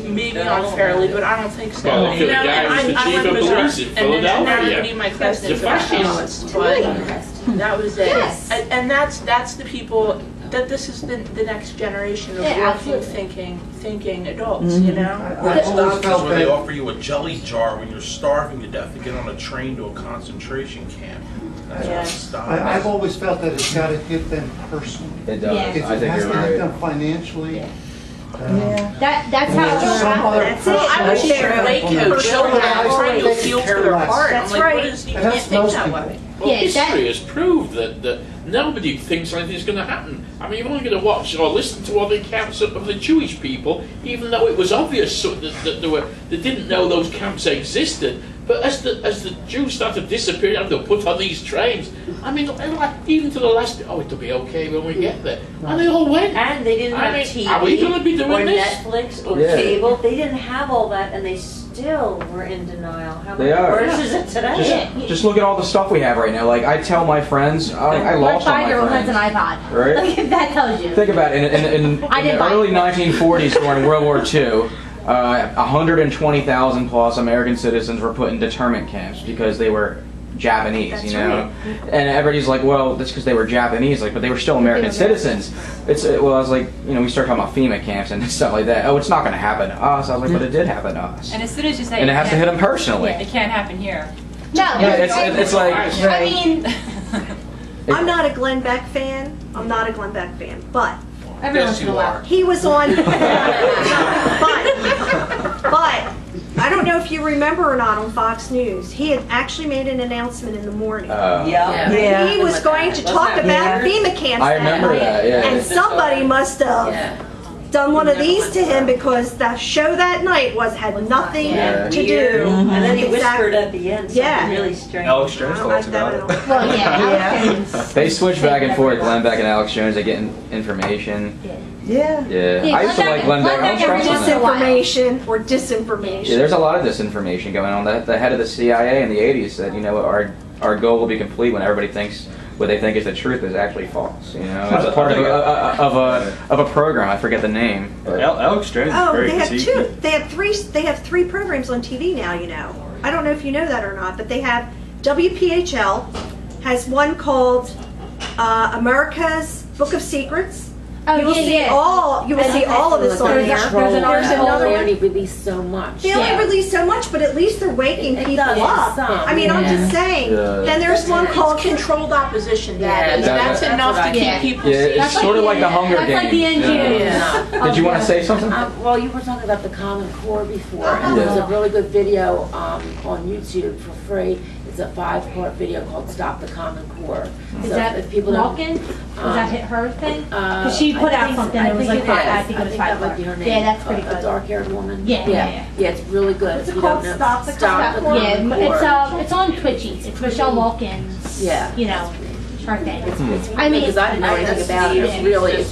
maybe unfairly, but I don't think so. Well, you know, I'm in Missouri, and then everybody in my class is a fascist, but. That was it, and that's the people that this is the next generation of thinking adults, you know. That's when they offer you a jelly jar when you're starving to death to get on a train to a concentration camp. I've always felt that it's got to hit them personally. It does. Yeah. I think you're right. It has to hit them financially. Yeah. That's how it's going to happen. I wish they were lay coach, trying to feel for their heart. That's right. You can't think that way. Well, history has proved that nobody thinks anything's going to happen. I mean, you're only going to watch or listen to all the accounts of the Jewish people, even though it was obvious that they didn't know those camps existed. But as the Jews started disappearing, and they were put on these trains, I mean, even to the last, oh, it'll be okay when we get there. And they all went. And they didn't have TV are we going to be doing or this? Netflix or cable. They didn't have all that, and they still were in denial. How much worse is it today? Just look at all the stuff we have right now. Like, I tell my friends, I lost all my friends. My 5-year-old has an iPod. Right? Like, that tells you. Think about it. In the early 1940s during World War II, 120,000 plus American citizens were put in internment camps because they were Japanese, you know? Right. And everybody's like, well, that's because they were Japanese, like, but they were still American citizens. It's, well, I was like, you know, we start talking about FEMA camps and stuff like that. Oh, it's not going to happen to us. I was like, but it did happen to us. And as soon as you say it has to hit them personally. It can't happen here. No. Yeah, it's like... I mean, I'm not a Glenn Beck fan. I'm not a Glenn Beck fan, but... Everyone's yes, you are. He was on, but I don't know if you remember or not on Fox News. He had actually made an announcement in the morning. He was going to talk about FEMA camps. I remember that. Yeah. And somebody must have done one of these to him because the show that night had nothing to do. And then he whispered at the end. Yeah, really strange. Alex Jones talks about it. Well, they switch back and forth. Glenn Beck and Alex Jones are getting information. Yeah. I used to like Glenn Beck. I was disinformation or disinformation. Yeah, there's a lot of disinformation going on. The head of the CIA in the '80s said, you know, our goal will be complete when everybody thinks what they think is the truth is actually false. You know, it's part of a program. I forget the name. Alex Jones. Oh, they have two. They have three. They have three programs on TV now. You know, I don't know if you know that or not, but they have WPHL has one called America's Book of Secrets. Oh, you will see all. You will see all of this on there. There's another one. They only release so much. They only release so much, but at least they're waking people up. I mean, I'm just saying. Then there's one called Controlled Opposition. That's enough to keep people. It's sort of like the Hunger Games. That's like the NGOs. Did you want to say something? Well, you were talking about the Common Core before, and there's a really good video on YouTube for free. It's a 5-part video called "Stop the Common Core." Is that if people Malkin? Was that her thing? Because she put out something that was like that. I think it was 5. That might be her name. Yeah, that's pretty good. A dark-haired woman. Yeah. It's really good. It's called "Stop the Common Core." Yeah, it's on Twitchies. It's Michelle Malkin's. Yeah, you know. I mean, because I didn't know anything about it. It's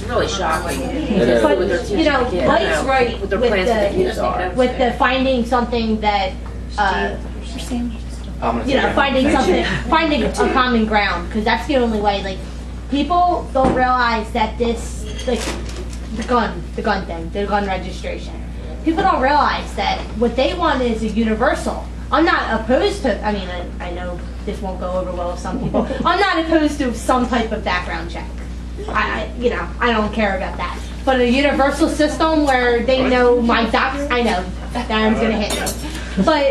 really shocking. But you know, Mike's right with the finding something that. You know, finding a common ground, because that's the only way. Like, people don't realize that this, like, the gun registration. People don't realize that what they want is a universal. I'm not opposed to. I mean, I know this won't go over well with some people. I'm not opposed to some type of background check. I don't care about that. But a universal system where they know my docs. I know Darren's gonna hit me. But,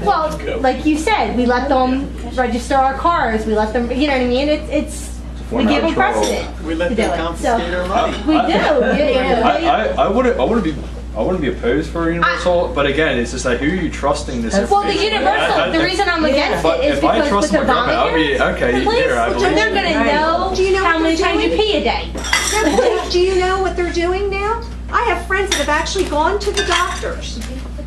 well, like you said, we let them register our cars. We let them, you know what I mean? We give them precedent. We let them confiscate our money. We do. I wouldn't be opposed for a universal, but again, it's just like, who are you trusting this? Well, the universal. The reason I'm against it is because with the volunteers, they're going to know how many times you pee a day. Do you know what they're doing now? I have friends that have actually gone to the doctors.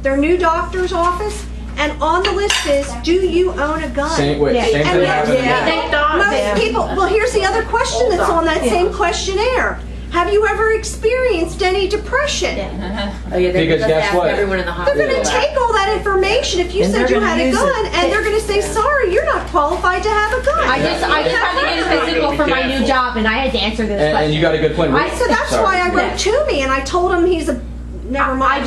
Their new doctor's office, and on the list is, do you own a gun? Most people, well, here's the other question that's on that same questionnaire. Have you ever experienced any depression? Because guess what? Everyone in the hospital. They're going to take all that information if you said you had a gun, and they're going to say, sorry, you're not qualified to have a gun. I just had to get a physical for my new job, and I had to answer this question. And you got a good point. So that's why I wrote Toomey, and I told him he's a... Never mind. I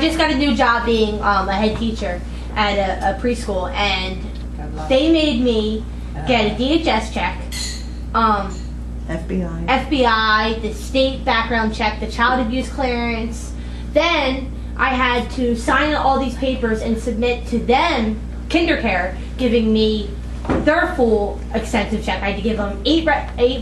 just got a new job being a head teacher at a preschool, and they made me get a DHS check, FBI, the state background check, the child abuse clearance. Then I had to sign all these papers and submit to them KinderCare, giving me their full extensive check. I had to give them 8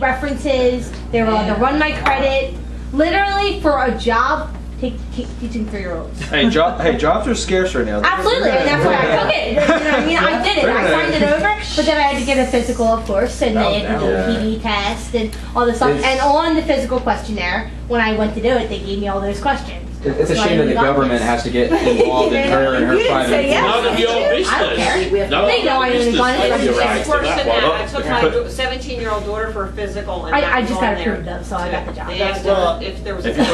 references. They were allowed to run my credit. Literally for a job, teaching 3-year-olds. Hey, jobs are scarce right now. Absolutely, and that's why I took it. I did it. I signed it over, but then I had to get a physical, of course, and they had to do a PD test and all this stuff. And on the physical questionnaire, when I went to do it, they gave me all those questions. It's a shame that the government has to get involved in her and her private. None of your business. I don't care. No, they know I even gone into business. Worse than that, I took my 17-year-old daughter for a physical, and I just got approved of, so I got the job. They asked if there was a job.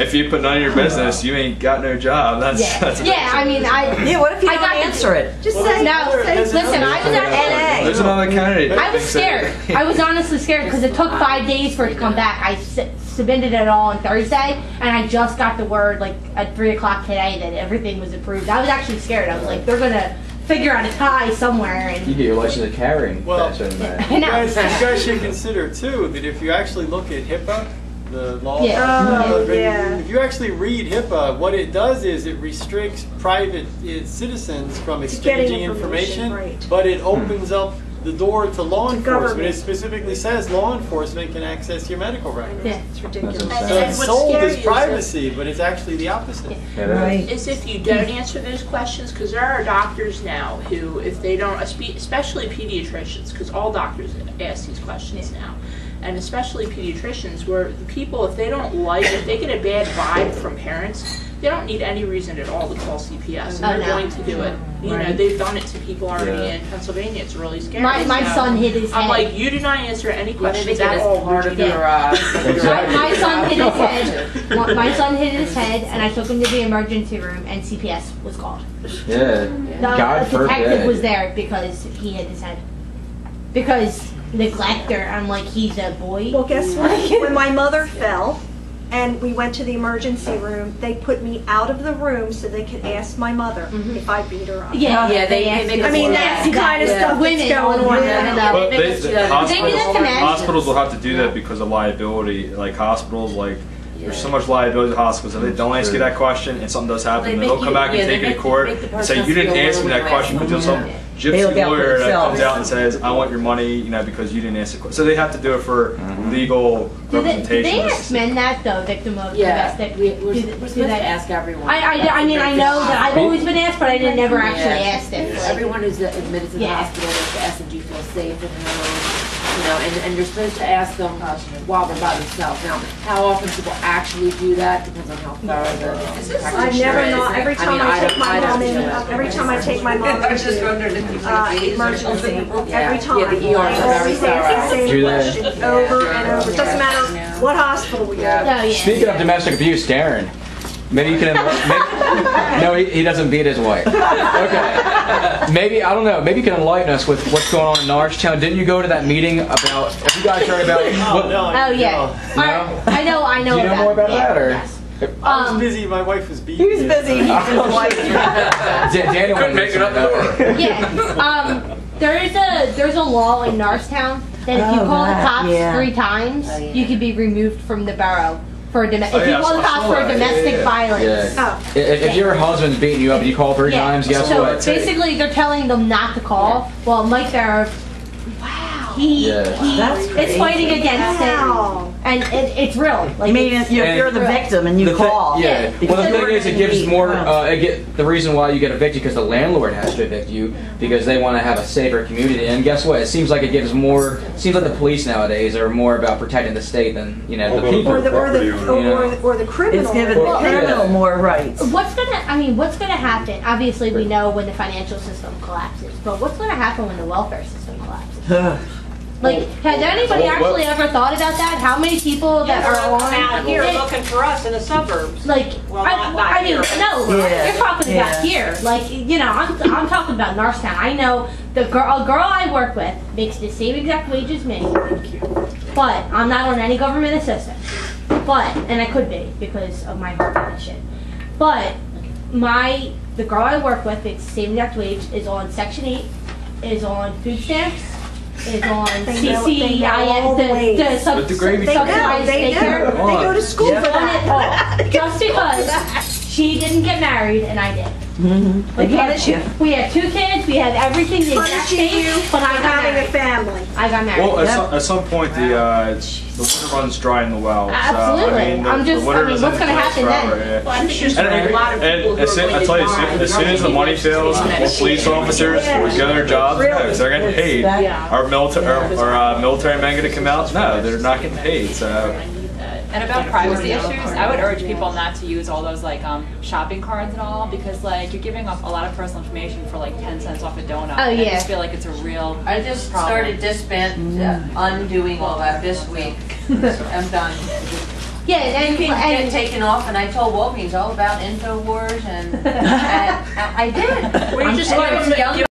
If you put none of your business, you ain't got no job. That's yeah. I mean, what if you don't answer it? Just say no. Listen, I was at NA. There's another candidate. I was scared. I was honestly scared because it took 5 days for it to come back. I submitted it all on Thursday, and I just got the word like at 3 o'clock today that everything was approved. I was actually scared. I was like, they're gonna figure out a tie somewhere. And you do your election of carrying. Well, you guys should consider too that if you actually look at HIPAA, the law, if you actually read HIPAA, what it does is it restricts private citizens from exchanging information, but it opens up the door to law enforcement. It specifically says law enforcement can access your medical records. Yeah, it's ridiculous. So it's sold as privacy, but it's actually the opposite. Yeah. Right. It's if you don't answer those questions, because there are doctors now who, if they don't, especially pediatricians, because all doctors ask these questions now, and especially pediatricians, where the people, if they don't like, if they get a bad vibe from parents, they don't need any reason at all to call CPS, and they're going to do it. You know, they've done it to people already in Pennsylvania. It's really scary. My son hit his head. I'm like, you do not answer any questions at all. My son hit his head. My son hit his head, and I took him to the emergency room, and CPS was called. Yeah. The detective was there because he hit his head. Because neglector, I'm like, he's a boy. Well, guess what? When my mother fell, and we went to the emergency room, they put me out of the room so they could ask my mother if I beat her up. Yeah, yeah, they I mean, that's the kind of stuff that's going on. But hospitals will have to do that because of liability. Like hospitals, like there's so much liability to hospitals. If they don't ask you that question and something does happen, they'll come back and take you to court and say you didn't answer me that question until some gypsy lawyer comes out and says, "I want your money," you know, because you didn't answer. So they have to do it for legal representation. They ask men that though, victim of domestic. Do they ask everyone? I mean, I know that I've always been asked, but I didn't never actually asked it. Like, everyone who's admitted to the hospital is asked, "Do you feel safe in the room?" You know, and you're supposed to ask them while they're by themselves. Now, how often people actually do that depends on how far the practitioner is. Every time I take my mom in the emergency, every time I do that over and over. It doesn't matter what hospital we go. Speaking of domestic abuse, Darren. Maybe you can. No, he doesn't beat his wife. Okay. Maybe, I don't know. Maybe you can enlighten us with what's going on in Norristown. Didn't you go to that meeting about? Have you guys heard about? I know. Do you know more about that or? Yes. I was busy. My wife was beating. He was busy. Daniel couldn't make it up to her. Yeah. There's a law in Norristown that if you call the cops 3 times, you could be removed from the borough. If you call the cops for domestic violence. Yeah. Oh. If your husband's beating you up and you call 3 times, guess what? So basically, they're telling them not to call. Yeah. Well, Mike Barrow, he is fighting against it. And it's real. Like, you're the victim and you call. Well, the thing is, it gives more. The reason why you get evicted because the landlord has to evict you because they want to have a safer community. And guess what? It seems like it gives more. Seems like the police nowadays are more about protecting the state than the people. Or the criminal. It's giving the criminal more rights. What's gonna happen? Obviously, we know when the financial system collapses, but what's gonna happen when the welfare system collapses? Like, has anybody actually ever thought about that? How many people that are on out here looking for us in the suburbs? Like, well, you're talking about here. Like, I'm talking about Norristown. I know the girl I work with makes the same exact wage as me, but I'm not on any government assistance. And I could be because of my heart condition. But the girl I work with makes the same exact wage, is on Section 8, is on food stamps. Is on CCIS, the subsidized daycare. They go to school for that. Just because she didn't get married and I did. We had 2 kids, we had everything the exact same, but I got married. I got married. Well, at some point, the water runs dry in the well. Absolutely. I mean, what's going to happen then? Well, I think there's a lot of people who I tell you, as soon as the money fails, police officers get their jobs. No, they're getting paid. Our military men going to come out? No, they're not getting paid. So And about privacy issues, I would urge people not to use all those like shopping cards and all, because like you're giving up a lot of personal information for like 10 cents off a donut. Oh yeah. I just feel like it's a real I just problem. Started disbanding, undoing all that this week. I'm done. Yeah, and you can get taken off, and I told Wolfie it's all about InfoWars, and I did. We're just going to